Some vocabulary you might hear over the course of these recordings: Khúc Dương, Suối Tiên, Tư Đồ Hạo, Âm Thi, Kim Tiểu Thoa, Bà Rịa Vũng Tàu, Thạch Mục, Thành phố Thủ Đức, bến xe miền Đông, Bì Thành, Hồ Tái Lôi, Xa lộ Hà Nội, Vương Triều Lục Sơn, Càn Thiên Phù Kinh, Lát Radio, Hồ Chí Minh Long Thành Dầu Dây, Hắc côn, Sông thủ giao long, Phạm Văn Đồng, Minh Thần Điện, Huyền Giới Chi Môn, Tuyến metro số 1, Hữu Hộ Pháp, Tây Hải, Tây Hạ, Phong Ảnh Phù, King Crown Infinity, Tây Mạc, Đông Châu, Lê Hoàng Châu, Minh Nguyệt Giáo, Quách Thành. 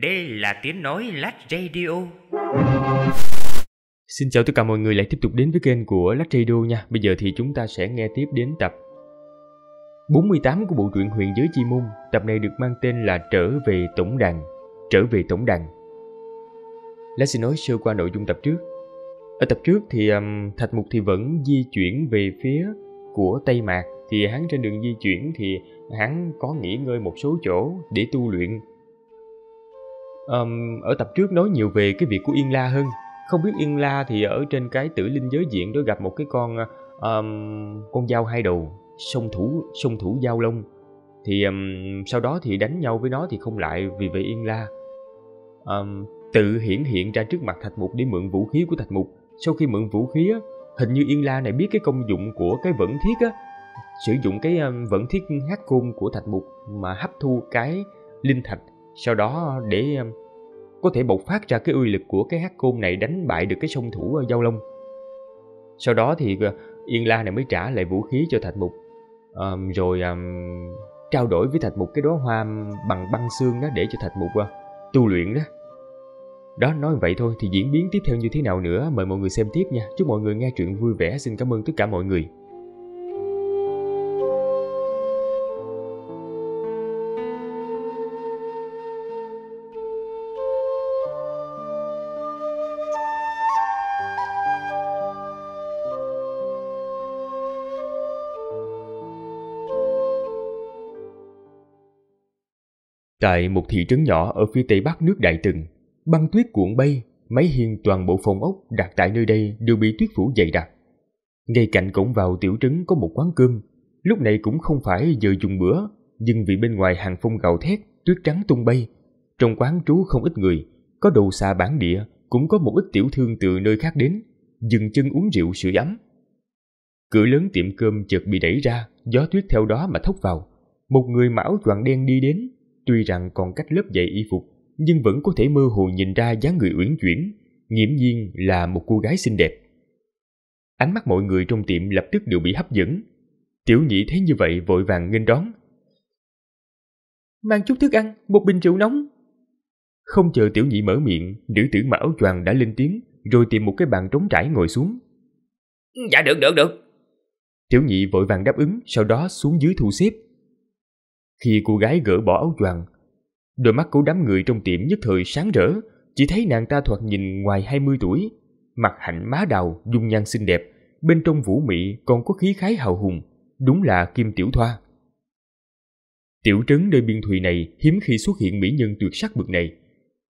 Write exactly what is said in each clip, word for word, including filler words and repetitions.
Đây là tiếng nói Lát Radio. Xin chào tất cả mọi người lại tiếp tục đến với kênh của Lát Radio nha. Bây giờ thì chúng ta sẽ nghe tiếp đến tập bốn mươi tám của bộ truyện Huyền Giới Chi Môn. Tập này được mang tên là Trở về Tổng Đàn. Trở về Tổng Đàn. Lát xin nói sơ qua nội dung tập trước. Ở tập trước thì um, Thạch Mục thì vẫn di chuyển về phía của Tây Mạc. Thì hắn trên đường di chuyển thì hắn có nghỉ ngơi một số chỗ để tu luyện. Um, ở tập trước nói nhiều về cái việc của Yên La hơn. Không biết Yên La thì ở trên cái Tử Linh Giới diện đó gặp một cái con um, con dao hai đầu, sông thủ sông thủ giao long. Thì um, sau đó thì đánh nhau với nó thì không lại, vì vậy Yên La um, tự hiển hiện ra trước mặt Thạch Mục để mượn vũ khí của Thạch Mục. Sau khi mượn vũ khí á, hình như Yên La này biết cái công dụng của cái vẫn thiết á, sử dụng cái um, vẫn thiết hắc côn của Thạch Mục mà hấp thu cái linh thạch. Sau đó để um, có thể bộc phát ra cái uy lực của cái hắc côn này, đánh bại được cái song thủ giao long. Sau đó thì uh, Yên La này mới trả lại vũ khí cho Thạch Mục, um, rồi um, trao đổi với Thạch Mục cái đóa hoa bằng băng xương đó để cho Thạch Mục uh, tu luyện đó. Đó, nói vậy thôi, thì diễn biến tiếp theo như thế nào nữa mời mọi người xem tiếp nha. Chúc mọi người nghe truyện vui vẻ. Xin cảm ơn tất cả mọi người. Tại một thị trấn nhỏ ở phía tây bắc nước Đại Tần, băng tuyết cuộn bay, mái hiên toàn bộ phòng ốc đặt tại nơi đây đều bị tuyết phủ dày đặc. Ngay cạnh cổng vào tiểu trấn có một quán cơm, lúc này cũng không phải giờ dùng bữa, nhưng vì bên ngoài hàng phong gào thét, tuyết trắng tung bay. Trong quán trú không ít người, có đầu xà bản địa, cũng có một ít tiểu thương từ nơi khác đến, dừng chân uống rượu sưởi ấm. Cửa lớn tiệm cơm chợt bị đẩy ra, gió tuyết theo đó mà thốc vào. Một người mặc áo choàng đen đi đến, tuy rằng còn cách lớp dày y phục, nhưng vẫn có thể mơ hồ nhìn ra dáng người uyển chuyển, nghiễm nhiên là một cô gái xinh đẹp. Ánh mắt mọi người trong tiệm lập tức đều bị hấp dẫn. Tiểu nhị thấy như vậy vội vàng nghênh đón. Mang chút thức ăn, một bình rượu nóng. Không chờ tiểu nhị mở miệng, nữ tử mặc áo choàng đã lên tiếng, rồi tìm một cái bàn trống trải ngồi xuống. Dạ được, được, được. Tiểu nhị vội vàng đáp ứng, sau đó xuống dưới thu xếp. Khi cô gái gỡ bỏ áo choàng, đôi mắt của đám người trong tiệm nhất thời sáng rỡ, chỉ thấy nàng ta thoạt nhìn ngoài hai mươi tuổi, mặt hạnh má đào, dung nhan xinh đẹp, bên trong vũ mị còn có khí khái hào hùng, đúng là Kim Tiểu Thoa. Tiểu trấn nơi biên thùy này hiếm khi xuất hiện mỹ nhân tuyệt sắc bực này.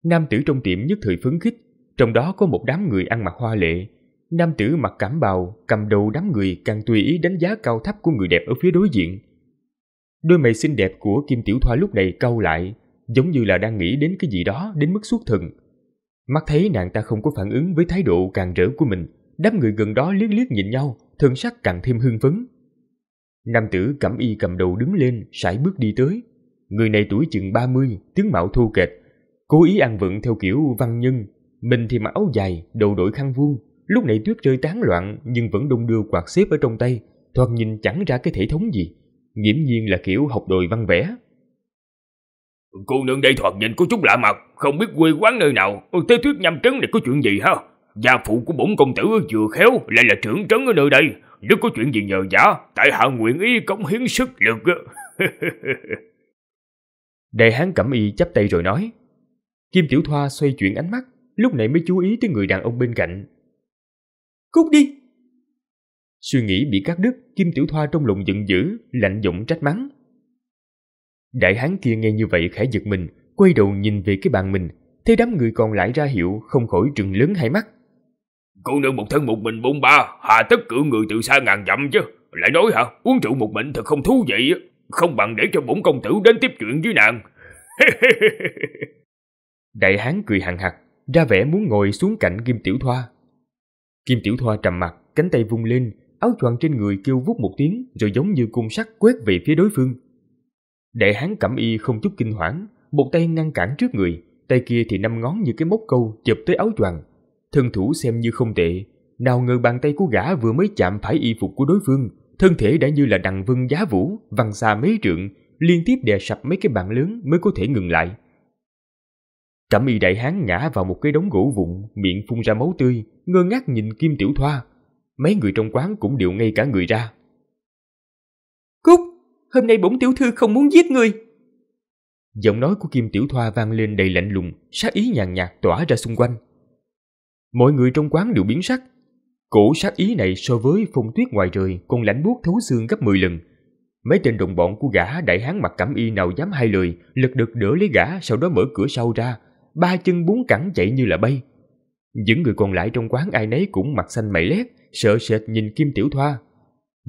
Nam tử trong tiệm nhất thời phấn khích, trong đó có một đám người ăn mặc hoa lệ. Nam tử mặc cẩm bào, cầm đầu đám người càng tùy ý đánh giá cao thấp của người đẹp ở phía đối diện. Đôi mày xinh đẹp của Kim Tiểu Thoa lúc này cau lại, giống như là đang nghĩ đến cái gì đó đến mức xuất thần. Mắt thấy nàng ta không có phản ứng với thái độ càng rỡ của mình, đám người gần đó liếc liếc nhìn nhau, thần sắc càng thêm hưng phấn. Nam tử cẩm y cầm đầu đứng lên, sải bước đi tới. Người này tuổi chừng ba mươi, tướng mạo thô kệch, cố ý ăn vận theo kiểu văn nhân. Mình thì mặc áo dài, đầu đội khăn vuông. Lúc này tuyết rơi tán loạn, nhưng vẫn đung đưa quạt xếp ở trong tay, thoạt nhìn chẳng ra cái thể thống gì, nghiễm nhiên là kiểu học đòi văn vẽ. Cô nương đây thoạt nhìn có chút lạ mặt, không biết quê quán nơi nào. Thế thuyết nhâm trấn này có chuyện gì ha? Gia phụ của bổn công tử vừa khéo lại là trưởng trấn ở nơi đây, nếu có chuyện gì nhờ giả, tại hạ nguyện ý cống hiến sức lực. Đại hán cẩm y chắp tay rồi nói. Kim Tiểu Thoa xoay chuyển ánh mắt, lúc này mới chú ý tới người đàn ông bên cạnh. Cút đi! Suy nghĩ bị cắt đứt, Kim Tiểu Thoa trong lòng giận dữ, lạnh giọng trách mắng. Đại hán kia nghe như vậy khẽ giật mình, quay đầu nhìn về cái bàn mình, thấy đám người còn lại ra hiệu, không khỏi trừng lớn hai mắt. Cô nương một thân một mình bôn ba, hà tất cự người từ xa ngàn dặm chứ? Lại nói hả, uống rượu một mình thật không thú vị, không bằng để cho bổn công tử đến tiếp chuyện với nàng. Đại hán cười hằn hặc, ra vẻ muốn ngồi xuống cạnh Kim Tiểu Thoa. Kim Tiểu Thoa trầm mặt, cánh tay vung lên, áo choàng trên người kêu vút một tiếng, rồi giống như cung sắt quét về phía đối phương. Đại hán cẩm y không chút kinh hoảng, một tay ngăn cản trước người, tay kia thì năm ngón như cái móc câu chụp tới áo choàng. Thân thủ xem như không tệ, nào ngờ bàn tay của gã vừa mới chạm phải y phục của đối phương, thân thể đã như là đằng vân giá vũ, văng xa mấy trượng, liên tiếp đè sập mấy cái bàn lớn mới có thể ngừng lại. Trảm Y đại hán ngã vào một cái đống gỗ vụn, miệng phun ra máu tươi, ngơ ngác nhìn Kim Tiểu Thoa. Mấy người trong quán cũng đều ngây cả người ra. Cúc, hôm nay bổn tiểu thư không muốn giết ngươi. Giọng nói của Kim Tiểu Thoa vang lên đầy lạnh lùng, sát ý nhàn nhạt tỏa ra xung quanh. Mọi người trong quán đều biến sắc. Cổ sát ý này so với phong tuyết ngoài trời còn lạnh buốt thấu xương gấp mười lần. Mấy tên đồng bọn của gã đại hán mặc cẩm y nào dám hai lời, lật đật đỡ lấy gã, sau đó mở cửa sau ra, ba chân bốn cẳng chạy như là bay. Những người còn lại trong quán ai nấy cũng mặt xanh mày lét, sợ sệt nhìn Kim Tiểu Thoa.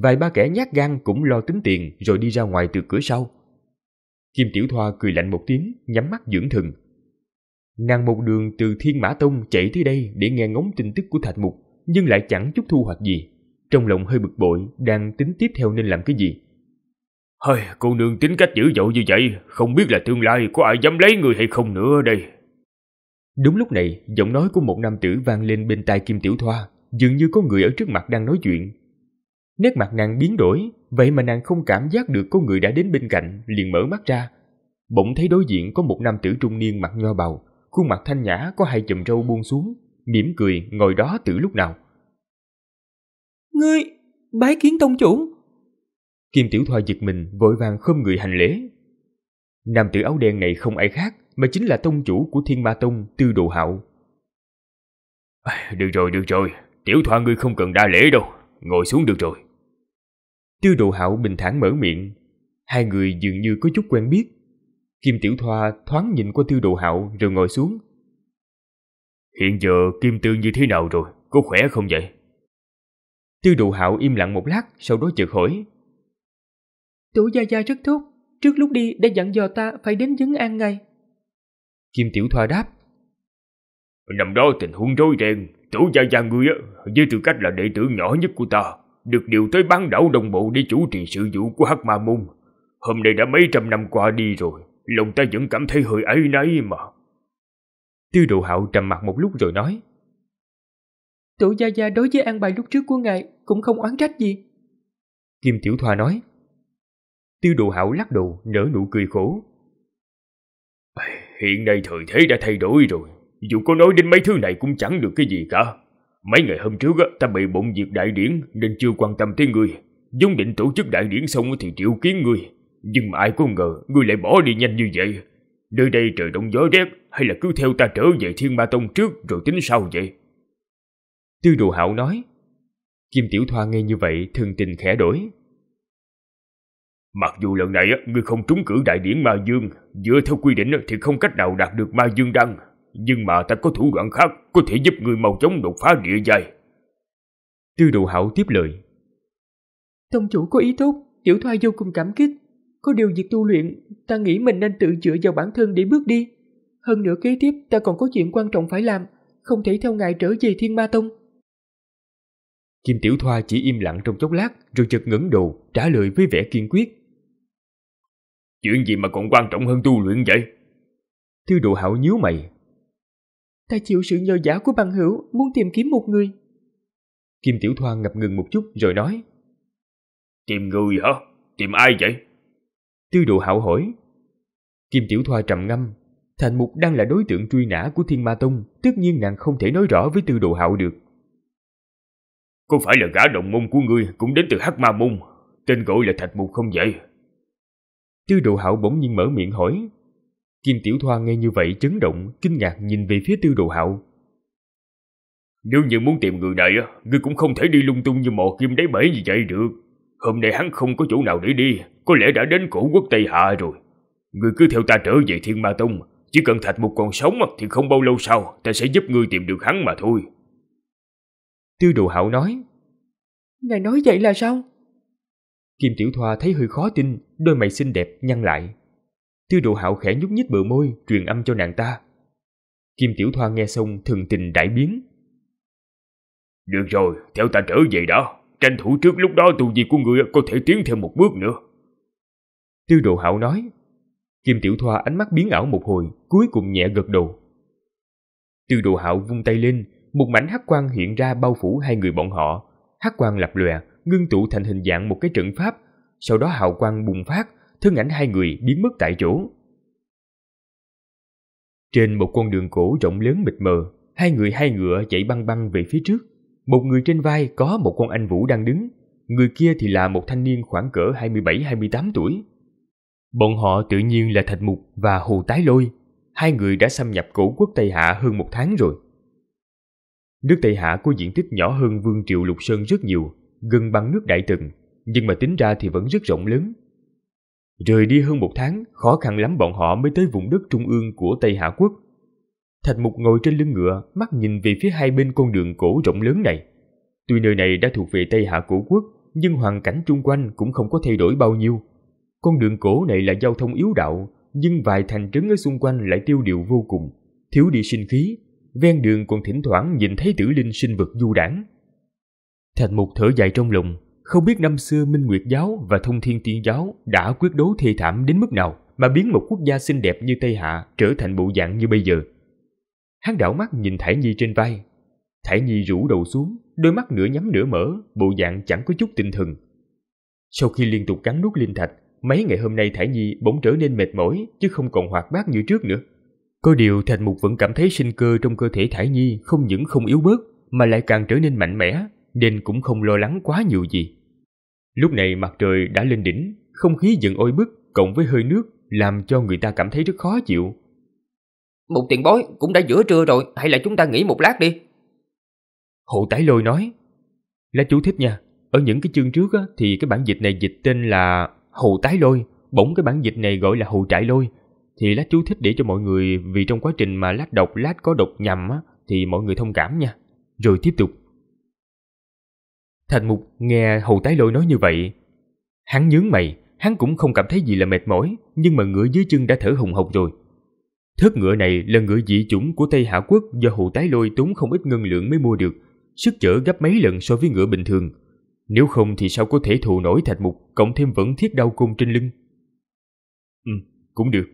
Vài ba kẻ nhát gan cũng lo tính tiền rồi đi ra ngoài từ cửa sau. Kim Tiểu Thoa cười lạnh một tiếng, nhắm mắt dưỡng thần. Nàng một đường từ Thiên Mã Tông chạy tới đây để nghe ngóng tin tức của Thạch Mục, nhưng lại chẳng chút thu hoạch gì. Trong lòng hơi bực bội, đang tính tiếp theo nên làm cái gì. Hơi, cô nương tính cách dữ dội như vậy, không biết là tương lai có ai dám lấy người hay không nữa đây. Đúng lúc này, giọng nói của một nam tử vang lên bên tai Kim Tiểu Thoa, dường như có người ở trước mặt đang nói chuyện. Nét mặt nàng biến đổi, vậy mà nàng không cảm giác được có người đã đến bên cạnh, liền mở mắt ra. Bỗng thấy đối diện có một nam tử trung niên mặc nho bào, khuôn mặt thanh nhã có hai chùm râu buông xuống, mỉm cười ngồi đó từ lúc nào. Ngươi, bái kiến tông chủ. Kim Tiểu Thoa giật mình, vội vàng khom người hành lễ. Nam tử áo đen này không ai khác mà chính là tông chủ của Thiên Ma Tông, Tư Đồ Hạo. À, được rồi, được rồi, Tiểu Thoa ngươi không cần đa lễ đâu, ngồi xuống được rồi. Tư Đồ Hạo bình thản mở miệng, hai người dường như có chút quen biết. Kim Tiểu Thoa thoáng nhìn qua Tư Đồ Hạo rồi ngồi xuống. Hiện giờ Kim Tương như thế nào rồi, có khỏe không vậy? Tư Đồ Hạo im lặng một lát, sau đó chợt hỏi. Tiểu gia gia rất tốt, trước lúc đi đã dặn dò ta phải đến vấn an ngay. Kim Tiểu Thoa đáp. Năm đó tình huống rối ren, Tiểu gia gia ngươi với tư cách là đệ tử nhỏ nhất của ta, được điều tới bán đảo Đông Bộ để chủ trì sự vụ của Hắc Ma Môn. Hôm nay đã mấy trăm năm qua đi rồi, lòng ta vẫn cảm thấy hơi áy náy mà. Tư Đồ Hạo trầm mặc một lúc rồi nói. Tiểu gia gia đối với an bài lúc trước của ngài cũng không oán trách gì. Kim Tiểu Thoa nói. Tư Đồ Hạo lắc đầu, nở nụ cười khổ. Hiện nay thời thế đã thay đổi rồi, dù có nói đến mấy thứ này cũng chẳng được cái gì cả. Mấy ngày hôm trước ta bị bận việc đại điển nên chưa quan tâm tới ngươi. Vốn định tổ chức đại điển xong thì triệu kiến ngươi, nhưng mà ai có ngờ ngươi lại bỏ đi nhanh như vậy. Nơi đây trời đông gió rét, hay là cứ theo ta trở về Thiên Ma Tông trước rồi tính sau vậy? Tư Đồ Hạo nói. Kim Tiểu Thoa nghe như vậy, thân tình khẽ đổi. Mặc dù lần này ngươi không trúng cử đại điển Ma Dương, dựa theo quy định thì không cách nào đạt được Ma Dương Đăng, nhưng mà ta có thủ đoạn khác có thể giúp ngươi mau chóng đột phá địa giai. Tư Đồ Hạo tiếp lời. Tông chủ có ý tốt, Tiểu Thoa vô cùng cảm kích. Có điều việc tu luyện, ta nghĩ mình nên tự dựa vào bản thân để bước đi. Hơn nữa kế tiếp ta còn có chuyện quan trọng phải làm, không thể theo ngài trở về Thiên Ma Tông. Kim Tiểu Thoa chỉ im lặng trong chốc lát, rồi chợt ngẩng đầu trả lời với vẻ kiên quyết. Chuyện gì mà còn quan trọng hơn tu luyện vậy? Tư Đồ Hạo nhíu mày. Ta chịu sự nhờ vả của bằng hữu, muốn tìm kiếm một người. Kim Tiểu Thoa ngập ngừng một chút rồi nói. Tìm người hả? Tìm ai vậy? Tư Đồ Hạo hỏi. Kim Tiểu Thoa trầm ngâm. Thạch Mục đang là đối tượng truy nã của Thiên Ma Tông, tất nhiên nàng không thể nói rõ với Tư Đồ Hạo được. Có phải là gã đồng môn của ngươi cũng đến từ Hắc Ma Môn, tên gọi là Thạch Mục không vậy? Tư Đồ Hạo bỗng nhiên mở miệng hỏi. Kim Tiểu Thoa nghe như vậy chấn động, kinh ngạc nhìn về phía Tư Đồ Hạo. Nếu như muốn tìm người này, ngươi cũng không thể đi lung tung như mò kim đáy bể như vậy được. Hôm nay hắn không có chỗ nào để đi, có lẽ đã đến cổ quốc Tây Hạ rồi. Ngươi cứ theo ta trở về Thiên Ma Tông, chỉ cần Thạch Mục còn sống thì không bao lâu sau ta sẽ giúp ngươi tìm được hắn mà thôi. Tư Đồ Hạo nói. Ngài nói vậy là sao? Kim Tiểu Thoa thấy hơi khó tin, đôi mày xinh đẹp nhăn lại. Tư Đồ Hạo khẽ nhúc nhích bờ môi, truyền âm cho nàng ta. Kim Tiểu Thoa nghe xong thần tình đại biến. Được rồi, theo ta trở về đó, tranh thủ trước lúc đó tu vi của người có thể tiến thêm một bước nữa. Tư Đồ Hạo nói. Kim Tiểu Thoa ánh mắt biến ảo một hồi, cuối cùng nhẹ gật đầu. Tư Đồ Hạo vung tay lên, một mảnh hắc quang hiện ra bao phủ hai người bọn họ. Hắc quang lập lòe, ngưng tụ thành hình dạng một cái trận pháp, sau đó hào quang bùng phát, thân ảnh hai người biến mất tại chỗ. Trên một con đường cổ rộng lớn mịt mờ, hai người hai ngựa chạy băng băng về phía trước. Một người trên vai có một con anh vũ đang đứng, người kia thì là một thanh niên khoảng cỡ hai mươi bảy hai mươi tám tuổi. Bọn họ tự nhiên là Thạch Mục và Hồ Tái Lôi, hai người đã xâm nhập cổ quốc Tây Hạ hơn một tháng rồi. Nước Tây Hạ có diện tích nhỏ hơn Vương Triều Lục Sơn rất nhiều, gần bằng nước Đại Tần, nhưng mà tính ra thì vẫn rất rộng lớn. Rời đi hơn một tháng, khó khăn lắm bọn họ mới tới vùng đất trung ương của Tây Hạ quốc. Thạch Mục ngồi trên lưng ngựa, mắt nhìn về phía hai bên con đường cổ rộng lớn này. Tuy nơi này đã thuộc về Tây Hạ cổ quốc, nhưng hoàn cảnh chung quanh cũng không có thay đổi bao nhiêu. Con đường cổ này là giao thông yếu đạo, nhưng vài thành trấn ở xung quanh lại tiêu điều vô cùng, thiếu đi sinh khí, ven đường còn thỉnh thoảng nhìn thấy tử linh sinh vật du đãng. Thạch Mục thở dài trong lòng, không biết năm xưa Minh Nguyệt Giáo và Thông Thiên Tiên Giáo đã quyết đấu thê thảm đến mức nào mà biến một quốc gia xinh đẹp như Tây Hạ trở thành bộ dạng như bây giờ. Hắn đảo mắt nhìn Thải Nhi trên vai. Thải Nhi rũ đầu xuống, đôi mắt nửa nhắm nửa mở, bộ dạng chẳng có chút tinh thần. Sau khi liên tục cắn nuốt linh thạch, mấy ngày hôm nay Thải Nhi bỗng trở nên mệt mỏi chứ không còn hoạt bát như trước nữa. Có điều Thạch Mục vẫn cảm thấy sinh cơ trong cơ thể Thải Nhi không những không yếu bớt mà lại càng trở nên mạnh mẽ, nên cũng không lo lắng quá nhiều gì. Lúc này mặt trời đã lên đỉnh, không khí dần oi bức cộng với hơi nước làm cho người ta cảm thấy rất khó chịu. Một tiền bối, cũng đã giữa trưa rồi, hay là chúng ta nghỉ một lát đi. Hồ Tái Lôi nói. Là chú thích nha, ở những cái chương trước á, thì cái bản dịch này dịch tên là Hồ Tái Lôi, bỗng cái bản dịch này gọi là Hồ Trại Lôi. Thì lát chú thích để cho mọi người, vì trong quá trình mà lát đọc lát có đọc nhầm á, thì mọi người thông cảm nha. Rồi tiếp tục. Thạch Mục nghe Hồ Tái Lôi nói như vậy, hắn nhướng mày, hắn cũng không cảm thấy gì là mệt mỏi, nhưng mà ngựa dưới chân đã thở hồng hộc rồi. Thớt ngựa này là ngựa dị chủng của Tây Hạ quốc do Hồ Tái Lôi tốn không ít ngân lượng mới mua được, sức chở gấp mấy lần so với ngựa bình thường. Nếu không thì sao có thể thù nổi Thạch Mục, cộng thêm Vẫn Thiết đau côn trên lưng. Ừ, cũng được.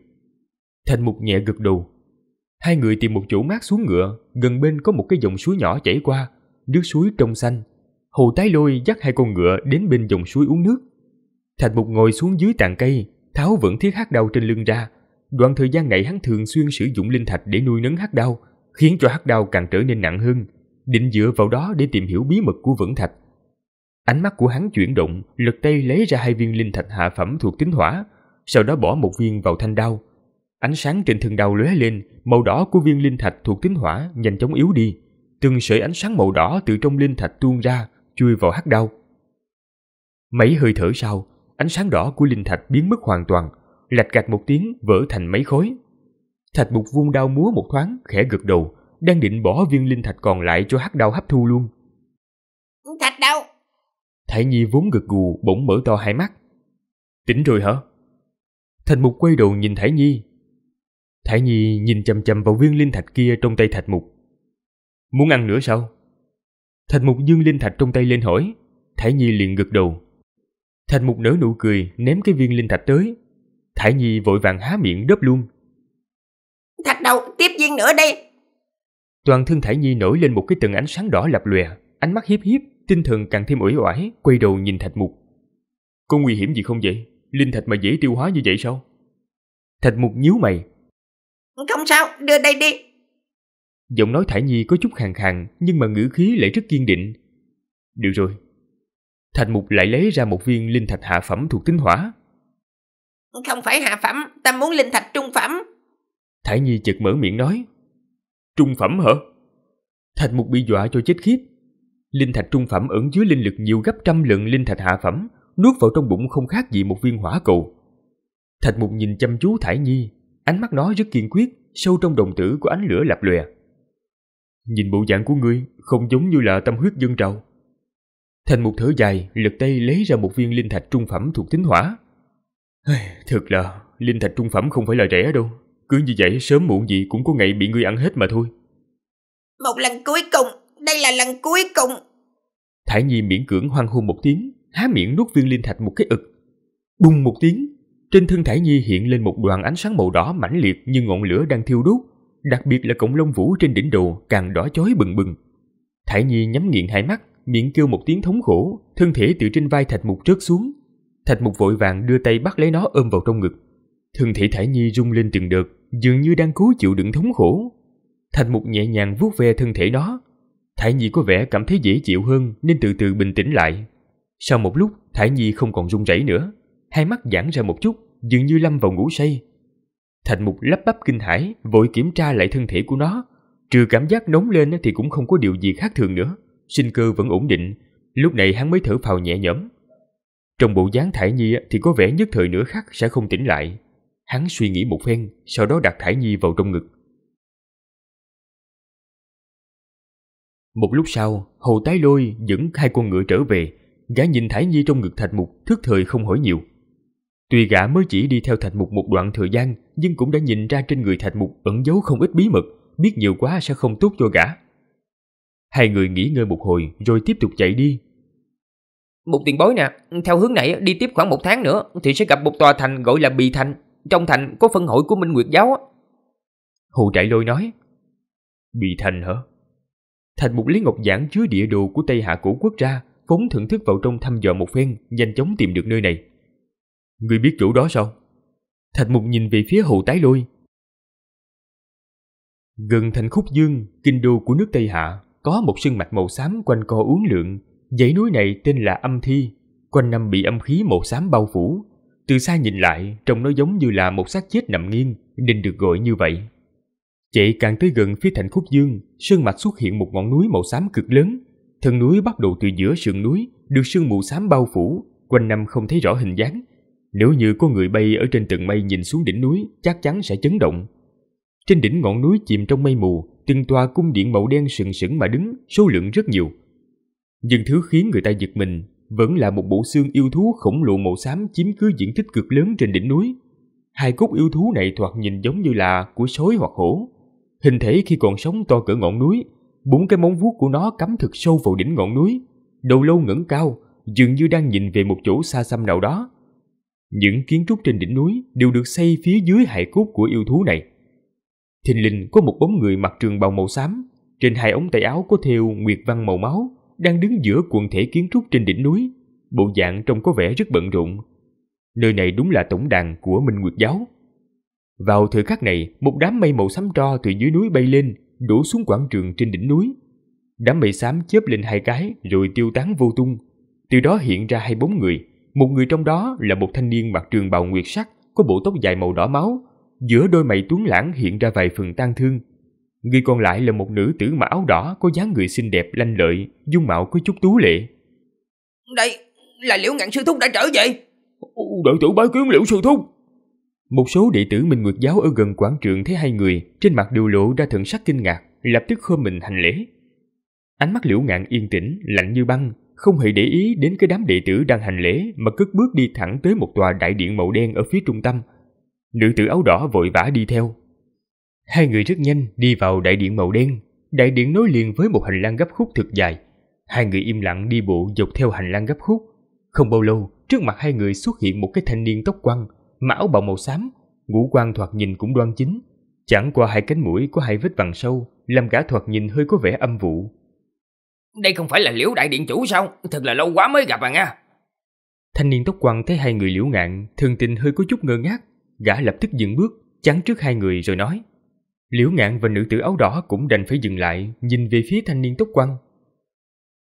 Thạch Mục nhẹ gật đầu. Hai người tìm một chỗ mát xuống ngựa, gần bên có một cái dòng suối nhỏ chảy qua, nước suối trong xanh. Hồ Tái Lôi dắt hai con ngựa đến bên dòng suối uống nước. Thạch Mục ngồi xuống dưới tàn cây, tháo Vẫn Thiết hắc đao trên lưng ra. Đoạn thời gian này hắn thường xuyên sử dụng linh thạch để nuôi nấng hắc đao, khiến cho hắc đao càng trở nên nặng hơn, định dựa vào đó để tìm hiểu bí mật của Vẫn Thạch. Ánh mắt của hắn chuyển động, lật tay lấy ra hai viên linh thạch hạ phẩm thuộc tính hỏa, sau đó bỏ một viên vào thanh đao. Ánh sáng trên thân đao lóe lên, màu đỏ của viên linh thạch thuộc tính hỏa nhanh chóng yếu đi, từng sợi ánh sáng màu đỏ từ trong linh thạch tuôn ra, chui vào hắc đao. Mấy hơi thở sau, ánh sáng đỏ của linh thạch biến mất hoàn toàn, lạch cạch một tiếng vỡ thành mấy khối. Thạch Mục vung đao múa một thoáng, khẽ gật đầu, đang định bỏ viên linh thạch còn lại cho hắc đao hấp thu luôn. Thạch đao. Thải Nhi vốn gật gù bỗng mở to hai mắt. Tỉnh rồi hả? Thạch Mục quay đầu nhìn Thải Nhi. Thải Nhi nhìn chằm chằm vào viên linh thạch kia trong tay Thạch Mục. Muốn ăn nữa sao? Thạch Mục giương linh thạch trong tay lên hỏi. Thải Nhi liền gật đầu. Thạch Mục nở nụ cười, ném cái viên linh thạch tới. Thải Nhi vội vàng há miệng đớp luôn. Thạch đầu, tiếp viên nữa đi. Toàn thân Thải Nhi nổi lên một cái tầng ánh sáng đỏ lập lòe, ánh mắt hiếp hiếp, tinh thần càng thêm uể oải, quay đầu nhìn Thạch Mục. Có nguy hiểm gì không vậy? Linh thạch mà dễ tiêu hóa như vậy sao? Thạch Mục nhíu mày. Không sao, đưa đây đi. Giọng nói Thải Nhi có chút khàn khàn, nhưng mà ngữ khí lại rất kiên định. Được rồi. Thạch Mục lại lấy ra một viên linh thạch hạ phẩm thuộc tính hỏa. Không phải hạ phẩm, ta muốn linh thạch trung phẩm. Thải Nhi chợt mở miệng nói. Trung phẩm hả? Thạch Mục bị dọa cho chết khiếp. Linh thạch trung phẩm ẩn chứa linh lực nhiều gấp trăm lần linh thạch hạ phẩm, nuốt vào trong bụng không khác gì một viên hỏa cầu. Thạch Mục nhìn chăm chú Thải Nhi, ánh mắt nó rất kiên quyết, sâu trong đồng tử có ánh lửa lập lòe. Nhìn bộ dạng của ngươi, không giống như là tâm huyết dâng trào. Thạch Mục thở dài, lật tay lấy ra một viên linh thạch trung phẩm thuộc tính hỏa. Thật là, linh thạch trung phẩm không phải là rẻ đâu. Cứ như vậy sớm muộn gì cũng có ngày bị ngươi ăn hết mà thôi. Một lần cuối cùng, đây là lần cuối cùng. Thải Nhi miễn cưỡng hoan hô một tiếng, há miệng nuốt viên linh thạch một cái ực. Bùng một tiếng, trên thân Thải Nhi hiện lên một đoàn ánh sáng màu đỏ mãnh liệt như ngọn lửa đang thiêu đốt. Đặc biệt là cổng lông vũ trên đỉnh đầu càng đỏ chói bừng bừng. Thải Nhi nhắm nghiền hai mắt, miệng kêu một tiếng thống khổ, thân thể từ trên vai Thạch Mục rớt xuống. Thạch Mục vội vàng đưa tay bắt lấy nó ôm vào trong ngực. Thân thể Thải Nhi rung lên từng đợt, dường như đang cố chịu đựng thống khổ. Thạch Mục nhẹ nhàng vuốt ve thân thể nó. Thải Nhi có vẻ cảm thấy dễ chịu hơn nên từ từ bình tĩnh lại. Sau một lúc, Thải Nhi không còn run rẩy nữa, hai mắt giãn ra một chút, dường như lâm vào ngủ say. Thạch Mục lắp bắp kinh hãi, vội kiểm tra lại thân thể của nó. Trừ cảm giác nóng lên thì cũng không có điều gì khác thường nữa, sinh cơ vẫn ổn định. Lúc này hắn mới thở phào nhẹ nhõm. Trong bộ dáng Thải Nhi thì có vẻ nhất thời nửa khắc sẽ không tỉnh lại. Hắn suy nghĩ một phen, sau đó đặt Thải Nhi vào trong ngực. Một lúc sau, Hồ Tái Lôi dẫn hai con ngựa trở về. Gã nhìn Thải Nhi trong ngực Thạch Mục, thức thời không hỏi nhiều. Tuy gã mới chỉ đi theo Thạch Mục một đoạn thời gian, nhưng cũng đã nhìn ra trên người Thạch Mục ẩn giấu không ít bí mật, biết nhiều quá sẽ không tốt cho gã. Hai người nghỉ ngơi một hồi rồi tiếp tục chạy đi. Một tiền bối nè, theo hướng này đi tiếp khoảng một tháng nữa thì sẽ gặp một tòa thành gọi là Bì Thành. Trong thành có phân hội của Minh Nguyệt Giáo. Hồ Đại Lôi nói. Bì Thành hả? Thạch Mục lấy ngọc giản chứa địa đồ của Tây Hạ cổ quốc ra, phóng thưởng thức vào trong thăm dò một phen, nhanh chóng tìm được nơi này. Ngươi biết chỗ đó sao? Thạch Mục nhìn về phía Hồ Tái Lôi. Gần thành Khúc Dương, kinh đô của nước Tây Hạ, có một sân mạch màu xám quanh co uốn lượn. Dãy núi này tên là Âm Thi, quanh năm bị âm khí màu xám bao phủ. Từ xa nhìn lại, trông nó giống như là một xác chết nằm nghiêng, nên được gọi như vậy. Chạy càng tới gần phía thành Khúc Dương, sương mạch xuất hiện một ngọn núi màu xám cực lớn. Thân núi bắt đầu từ giữa sườn núi, được sương mù xám bao phủ, quanh năm không thấy rõ hình dáng. Nếu như có người bay ở trên tầng mây nhìn xuống đỉnh núi, chắc chắn sẽ chấn động. Trên đỉnh ngọn núi chìm trong mây mù, từng tòa cung điện màu đen sừng sững mà đứng, số lượng rất nhiều. Nhưng thứ khiến người ta giật mình vẫn là một bộ xương yêu thú khổng lồ màu xám chiếm cứ diện tích cực lớn trên đỉnh núi. Hai cốt yêu thú này thoạt nhìn giống như là của sói hoặc hổ. Hình thể khi còn sống to cỡ ngọn núi, bốn cái móng vuốt của nó cắm thật sâu vào đỉnh ngọn núi, đầu lâu ngẩng cao, dường như đang nhìn về một chỗ xa xăm nào đó. Những kiến trúc trên đỉnh núi đều được xây phía dưới hài cốt của yêu thú này. Thình lình có một bóng người mặc trường bào màu xám, trên hai ống tay áo có thêu nguyệt văn màu máu, đang đứng giữa quần thể kiến trúc trên đỉnh núi, bộ dạng trông có vẻ rất bận rộn. Nơi này đúng là tổng đàn của Minh Nguyệt Giáo. Vào thời khắc này, một đám mây màu xám tro từ dưới núi bay lên, đổ xuống quảng trường trên đỉnh núi. Đám mây xám chớp lên hai cái rồi tiêu tán vô tung. Từ đó hiện ra hai bóng người, một người trong đó là một thanh niên mặc trường bào nguyệt sắc, có bộ tóc dài màu đỏ máu, giữa đôi mày tuấn lãng hiện ra vài phần tang thương. Người còn lại là một nữ tử mặc áo đỏ, có dáng người xinh đẹp lanh lợi, dung mạo có chút tú lệ. Đây là Liễu Ngạn sư thúc đã trở về. Đệ tử bái kiến Liễu sư thúc. Một số đệ tử Minh Nguyệt Giáo ở gần quảng trường thấy hai người, trên mặt đều lộ ra thần sắc kinh ngạc, lập tức khom mình hành lễ. Ánh mắt Liễu Ngạn yên tĩnh, lạnh như băng, không hề để ý đến cái đám đệ tử đang hành lễ mà cất bước đi thẳng tới một tòa đại điện màu đen ở phía trung tâm. Nữ tử áo đỏ vội vã đi theo. Hai người rất nhanh đi vào đại điện màu đen. Đại điện nối liền với một hành lang gấp khúc thật dài. Hai người im lặng đi bộ dọc theo hành lang gấp khúc. Không bao lâu, trước mặt hai người xuất hiện một cái thanh niên tóc quăn, mặc áo bào màu xám, ngũ quan thoạt nhìn cũng đoan chính, chẳng qua hai cánh mũi có hai vết vằn sâu, làm gã thoạt nhìn hơi có vẻ âm vụ. Đây không phải là Liễu đại điện chủ sao? Thật là lâu quá mới gặp à nha. Thanh niên tóc quăn thấy hai người Liễu Ngạn, thường tình hơi có chút ngơ ngác, gã lập tức dừng bước, chắn trước hai người rồi nói. Liễu Ngạn và nữ tử áo đỏ cũng đành phải dừng lại, nhìn về phía thanh niên tóc quăn.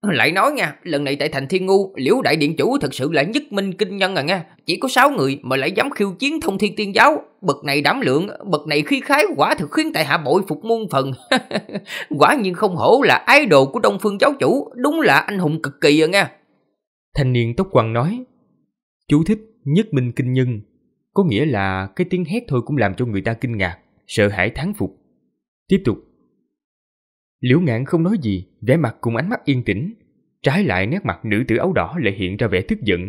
Lại nói nha, lần này tại thành Thiên Ngu, Liễu đại điện chủ thật sự là nhất minh kinh nhân à nha. Chỉ có sáu người mà lại dám khiêu chiến Thông Thiên Tiên Giáo. Bậc này đảm lượng, bậc này khí khái, quả thực khiến tại hạ bội phục muôn phần. Quả nhiên không hổ là ái đồ của Đông Phương giáo chủ, đúng là anh hùng cực kỳ à nha. Thanh niên tóc quăn nói. Chú thích nhất minh kinh nhân, có nghĩa là cái tiếng hét thôi cũng làm cho người ta kinh ngạc, sợ hãi thán phục. Tiếp tục. Liễu Ngạn không nói gì, vẻ mặt cùng ánh mắt yên tĩnh. Trái lại nét mặt nữ tử áo đỏ lại hiện ra vẻ tức giận,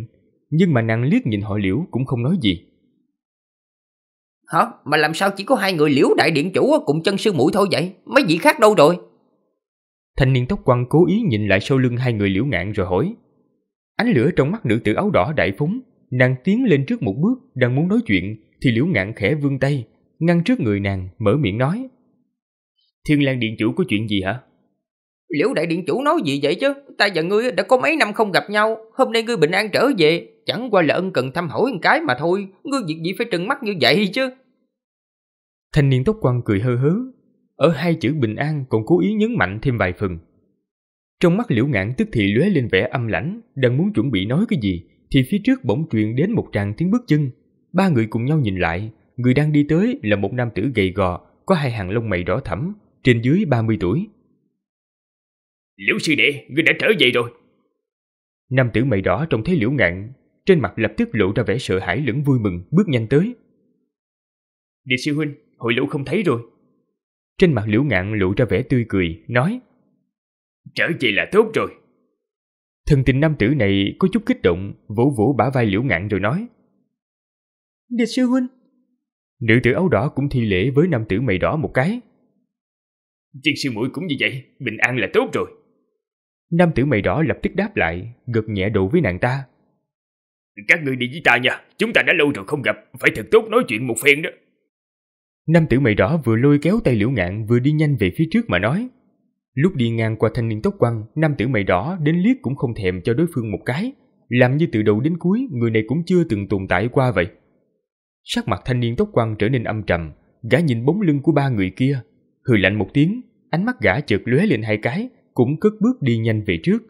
nhưng mà nàng liếc nhìn họ Liễu cũng không nói gì. Hả? Mà làm sao chỉ có hai người Liễu đại điện chủ cùng chân sư muội thôi vậy? Mấy vị khác đâu rồi? Thanh niên tóc quăn cố ý nhìn lại sau lưng hai người Liễu Ngạn rồi hỏi. Ánh lửa trong mắt nữ tử áo đỏ đại phóng, nàng tiến lên trước một bước, đang muốn nói chuyện thì Liễu Ngạn khẽ vươn tay ngăn trước người nàng, mở miệng nói. Thiên Lan điện chủ có chuyện gì hả? Liễu đại điện chủ nói gì vậy chứ? Ta và ngươi đã có mấy năm không gặp nhau, hôm nay ngươi bình an trở về, chẳng qua là ân cần thăm hỏi một cái mà thôi, ngươi việc gì phải trừng mắt như vậy chứ? Thanh niên tóc quăn cười hơ hớ, ở hai chữ bình an còn cố ý nhấn mạnh thêm vài phần. Trong mắt Liễu Ngạn tức thì lóe lên vẻ âm lãnh, đang muốn chuẩn bị nói cái gì thì phía trước bỗng truyền đến một tràng tiếng bước chân. Ba người cùng nhau nhìn lại, người đang đi tới là một nam tử gầy gò, có hai hàng lông mày đỏ thẫm, trên dưới ba mươi tuổi. Liễu sư đệ, ngươi đã trở về rồi. Nam tử mày đỏ trông thấy Liễu Ngạn, trên mặt lập tức lộ ra vẻ sợ hãi lẫn vui mừng, bước nhanh tới. Điệt sư huynh, hồi lâu không thấy rồi. Trên mặt Liễu Ngạn lộ ra vẻ tươi cười, nói: Trở về là tốt rồi. Thần tình nam tử này có chút kích động, vỗ vỗ bả vai Liễu Ngạn rồi nói: Điệt sư huynh. Nữ tử áo đỏ cũng thi lễ với nam tử mày đỏ một cái. Tiên sư muội cũng như vậy, bình an là tốt rồi. Nam tử mày đỏ lập tức đáp lại, gật nhẹ độ với nàng ta. Các ngươi đi với ta nha, chúng ta đã lâu rồi không gặp, phải thật tốt nói chuyện một phen đó. Nam tử mày đỏ vừa lôi kéo tay Liễu Ngạn vừa đi nhanh về phía trước mà nói. Lúc đi ngang qua thanh niên tóc quăn, nam tử mày đỏ đến liếc cũng không thèm cho đối phương một cái, làm như từ đầu đến cuối người này cũng chưa từng tồn tại qua vậy. Sắc mặt thanh niên tóc quăn trở nên âm trầm, gã nhìn bóng lưng của ba người kia, hừ lạnh một tiếng, ánh mắt gã chợt lóe lên hai cái, cũng cất bước đi nhanh về trước.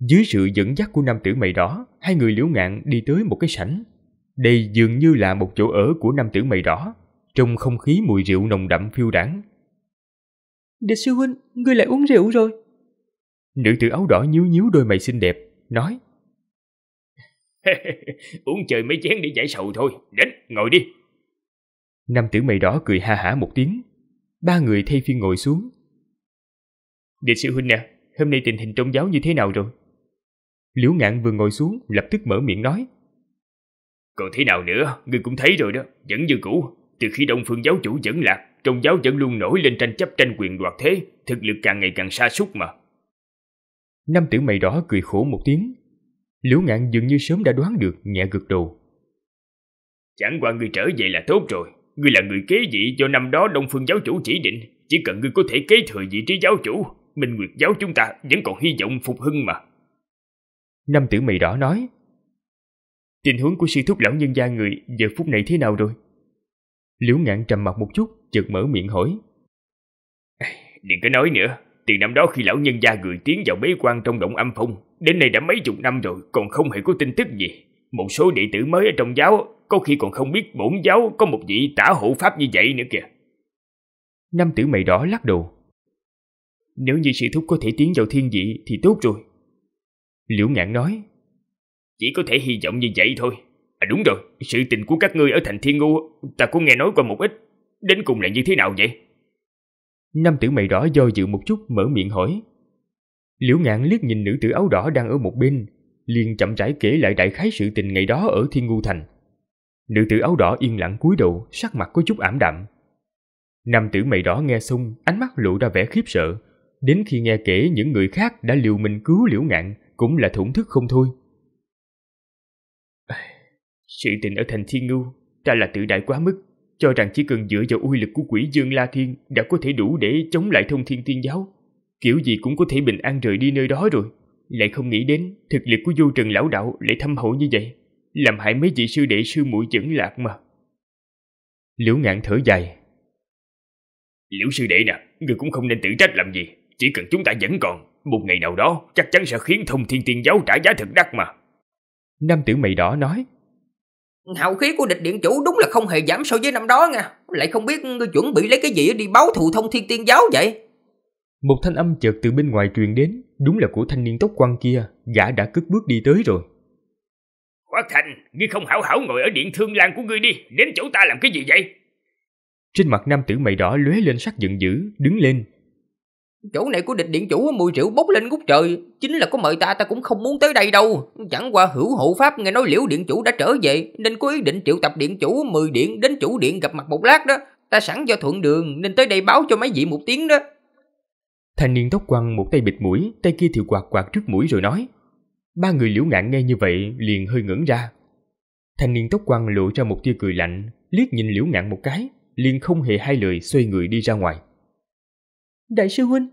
Dưới sự dẫn dắt của nam tử mày đỏ, hai người Liễu Ngạn đi tới một cái sảnh. Đây dường như là một chỗ ở của nam tử mày đỏ, trong không khí mùi rượu nồng đậm phiêu đãng. Đệ sư huynh, ngươi lại uống rượu rồi. Nữ tử áo đỏ nhíu nhíu đôi mày xinh đẹp, nói. Uống chơi mấy chén để giải sầu thôi, đến, ngồi đi. Nam tử mày đỏ cười ha hả một tiếng. Ba người thay phiên ngồi xuống. Đệ sư huynh nè, hôm nay tình hình trong giáo như thế nào rồi? Liễu Ngạn vừa ngồi xuống, lập tức mở miệng nói. Còn thế nào nữa, ngươi cũng thấy rồi đó, vẫn như cũ. Từ khi Đông Phương giáo chủ dẫn lạc, trong giáo vẫn luôn nổi lên tranh chấp tranh quyền đoạt thế, thực lực càng ngày càng sa sút mà. Nam tử mày đỏ cười khổ một tiếng. Liễu Ngạn dường như sớm đã đoán được, nhẹ gật đầu. Chẳng qua ngươi trở về là tốt rồi. Ngươi là người kế vị do năm đó Đông Phương giáo chủ chỉ định. Chỉ cần ngươi có thể kế thừa vị trí giáo chủ, Minh Nguyệt giáo chúng ta vẫn còn hy vọng phục hưng mà. Nam tử mày đỏ nói. Tình huống của sư thúc lão nhân gia người giờ phút này thế nào rồi? Liễu Ngạn trầm mặc một chút, chợt mở miệng hỏi. Đừng có nói nữa, từ năm đó khi lão nhân gia người tiến vào bế quan trong động âm phong, đến nay đã mấy chục năm rồi, còn không hề có tin tức gì. Một số đệ tử mới ở trong giáo, có khi còn không biết bổn giáo có một vị tả hộ pháp như vậy nữa kìa. Nam tử mày đỏ lắc đầu. Nếu như sư thúc có thể tiến vào thiên vị thì tốt rồi. Liễu Ngạn nói. Chỉ có thể hy vọng như vậy thôi. À đúng rồi, sự tình của các ngươi ở thành Thiên Ngưu, ta cũng nghe nói qua một ít, đến cùng là như thế nào vậy? Nam tử mày đỏ do dự một chút mở miệng hỏi. Liễu Ngạn liếc nhìn nữ tử áo đỏ đang ở một bên, liền chậm rãi kể lại đại khái sự tình ngày đó ở Thiên Ngưu thành. Nữ tử áo đỏ yên lặng cúi đầu, sắc mặt có chút ảm đạm. Nam tử mày đỏ nghe xong, ánh mắt lộ ra vẻ khiếp sợ, đến khi nghe kể những người khác đã liều mình cứu Liễu Ngạn cũng là thổn thức không thôi. Sự tình ở thành Thiên Ngưu, ta là tự đại quá mức, cho rằng chỉ cần dựa vào uy lực của quỷ dương La Thiên đã có thể đủ để chống lại Thông Thiên Tiên giáo, kiểu gì cũng có thể bình an rời đi nơi đó rồi. Lại không nghĩ đến thực lực của Vô Trần lão đạo lại thâm hậu như vậy, làm hại mấy vị sư đệ sư muội chững lạc mà. Liễu Ngạn thở dài. Liễu sư đệ nè, người cũng không nên tự trách làm gì, chỉ cần chúng ta vẫn còn, một ngày nào đó chắc chắn sẽ khiến Thông Thiên Tiên giáo trả giá thật đắt mà. Nam tử mày đỏ nói. Hào khí của địch điện chủ đúng là không hề giảm so với năm đó nha. Lại không biết ngươi chuẩn bị lấy cái gì đi báo thù Thông Thiên Tiên giáo vậy? Một thanh âm chợt từ bên ngoài truyền đến, đúng là của thanh niên tóc quăn kia, gã đã cất bước đi tới rồi. Quách Thành, ngươi không hảo hảo ngồi ở điện Thương Lan của ngươi đi, đến chỗ ta làm cái gì vậy? Trên mặt nam tử mày đỏ lóe lên sắc giận dữ, đứng lên. Chỗ này của địch điện chủ mùi rượu bốc lên ngút trời, chính là có mời ta ta cũng không muốn tới đây đâu. Chẳng qua Hữu Hộ Pháp nghe nói Liễu điện chủ đã trở về, nên có ý định triệu tập điện chủ mười điện đến chủ điện gặp mặt một lát đó. Ta sẵn do thuận đường nên tới đây báo cho mấy vị một tiếng đó. Thanh niên tóc quăn một tay bịt mũi, tay kia thì quạt quạt trước mũi rồi nói. Ba người Liễu Ngạn nghe như vậy liền hơi ngẩn ra. Thanh niên tóc quăn lộ ra một tia cười lạnh, liếc nhìn Liễu Ngạn một cái, liền không hề hai lời xoay người đi ra ngoài. Đại sư huynh.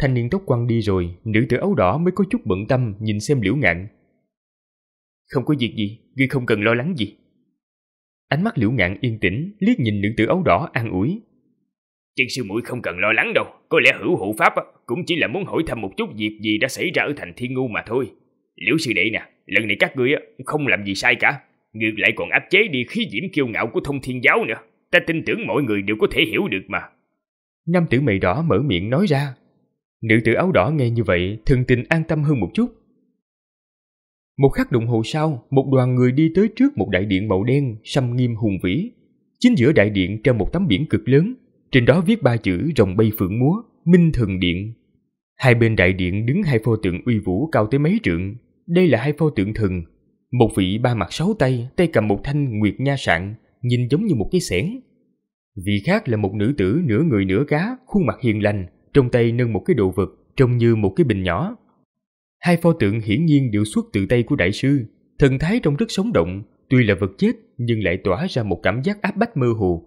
Thanh niên tóc quăn đi rồi, nữ tử áo đỏ mới có chút bận tâm nhìn xem Liễu Ngạn. Không có việc gì, ngươi không cần lo lắng gì. Ánh mắt Liễu Ngạn yên tĩnh, liếc nhìn nữ tử áo đỏ an ủi. Chân sư muội không cần lo lắng đâu, có lẽ Hữu Hộ Pháp cũng chỉ là muốn hỏi thăm một chút việc gì đã xảy ra ở thành Thiên Ngu mà thôi. Liễu sư đệ nè, lần này các ngươi không làm gì sai cả, ngược lại còn áp chế đi khí diễm kiêu ngạo của Thông Thiên Giáo nữa. Ta tin tưởng mọi người đều có thể hiểu được mà. Nam tử mày đỏ mở miệng nói ra. Nữ tử áo đỏ nghe như vậy, thần tình an tâm hơn một chút. Một khắc đồng hồ sau, một đoàn người đi tới trước một đại điện màu đen, sâm nghiêm hùng vĩ. Chính giữa đại điện treo một tấm biển cực lớn, trên đó viết ba chữ rồng bay phượng múa, Minh Thần Điện. Hai bên đại điện đứng hai pho tượng uy vũ cao tới mấy trượng. Đây là hai pho tượng thần, một vị ba mặt sáu tay, tay cầm một thanh nguyệt nha sạn, nhìn giống như một cái xẻng. Vị khác là một nữ tử nửa người nửa cá, khuôn mặt hiền lành, trong tay nâng một cái đồ vật trông như một cái bình nhỏ. Hai pho tượng hiển nhiên đều xuất từ tay của đại sư, thần thái trông rất sống động, tuy là vật chết nhưng lại tỏa ra một cảm giác áp bách mơ hồ.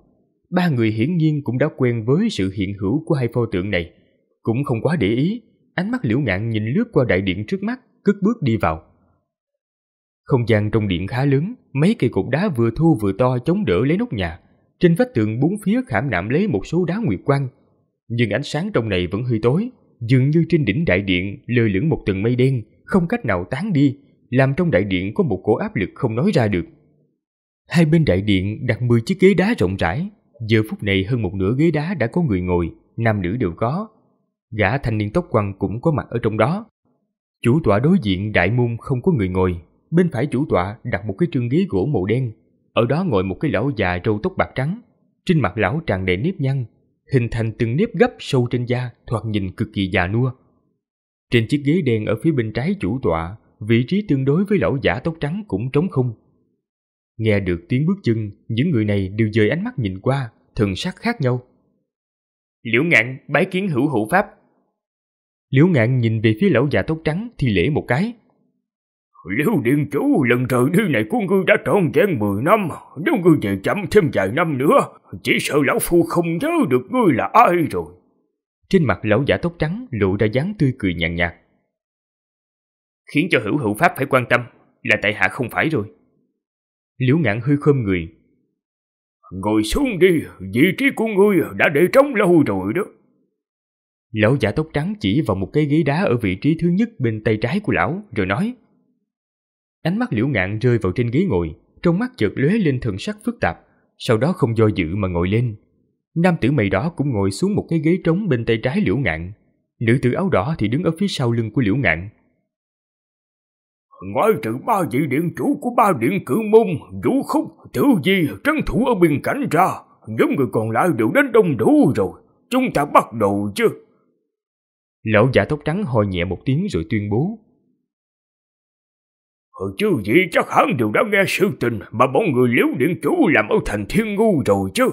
Ba người hiển nhiên cũng đã quen với sự hiện hữu của hai pho tượng này, cũng không quá để ý. Ánh mắt Liễu Ngạn nhìn lướt qua đại điện trước mắt, cất bước đi vào. Không gian trong điện khá lớn, mấy cây cột đá vừa thô vừa to chống đỡ lấy nóc nhà. Trên vách tường bốn phía khảm nạm lấy một số đá nguyệt quang, nhưng ánh sáng trong này vẫn hơi tối, dường như trên đỉnh đại điện lơ lửng một tầng mây đen, không cách nào tán đi, làm trong đại điện có một cổ áp lực không nói ra được. Hai bên đại điện đặt mười chiếc ghế đá rộng rãi, giờ phút này hơn một nửa ghế đá đã có người ngồi, nam nữ đều có. Gã thanh niên tóc quăn cũng có mặt ở trong đó. Chủ tọa đối diện đại môn không có người ngồi, bên phải chủ tọa đặt một cái trương ghế gỗ màu đen, ở đó ngồi một cái lão già râu tóc bạc trắng, trên mặt lão tràn đầy nếp nhăn, hình thành từng nếp gấp sâu trên da, thoạt nhìn cực kỳ già nua. Trên chiếc ghế đen ở phía bên trái chủ tọa, vị trí tương đối với lão giả tóc trắng cũng trống không. Nghe được tiếng bước chân, những người này đều dời ánh mắt nhìn qua, thần sắc khác nhau. Liễu Ngạn bái kiến Hữu Hộ Pháp. Liễu Ngạn nhìn về phía lão già tóc trắng thi lễ một cái. Liễu điện chủ, lần rời đi này của ngươi đã trọn vẹn mười năm, nếu ngươi về chậm thêm vài năm nữa, chỉ sợ lão phu không nhớ được ngươi là ai rồi. Trên mặt lão giả tóc trắng lộ ra dáng tươi cười nhàn nhạt. Khiến cho Hữu Hữu Pháp phải quan tâm, là tại hạ không phải rồi. Liễu Ngạn hơi khom người. Ngồi xuống đi, vị trí của ngươi đã để trống lâu rồi đó. Lão giả tóc trắng chỉ vào một cái ghế đá ở vị trí thứ nhất bên tay trái của lão, rồi nói. Ánh mắt Liễu Ngạn rơi vào trên ghế ngồi, trong mắt chợt lóe lên thần sắc phức tạp, sau đó không do dự mà ngồi lên. Nam tử mày đỏ cũng ngồi xuống một cái ghế trống bên tay trái Liễu Ngạn, nữ tử áo đỏ thì đứng ở phía sau lưng của Liễu Ngạn. Ngoài trừ ba vị điện chủ của ba điện cử môn, Vũ Khúc, Tử Di trấn thủ ở biên cảnh ra, những người còn lại đều đến đông đủ rồi, chúng ta bắt đầu chứ. Lão giả tóc trắng ho nhẹ một tiếng rồi tuyên bố. Hồi chứ gì chắc hẳn đều đã nghe sự tình mà bọn người Liễu điện chủ làm ở thành Thiên Ngu rồi chứ.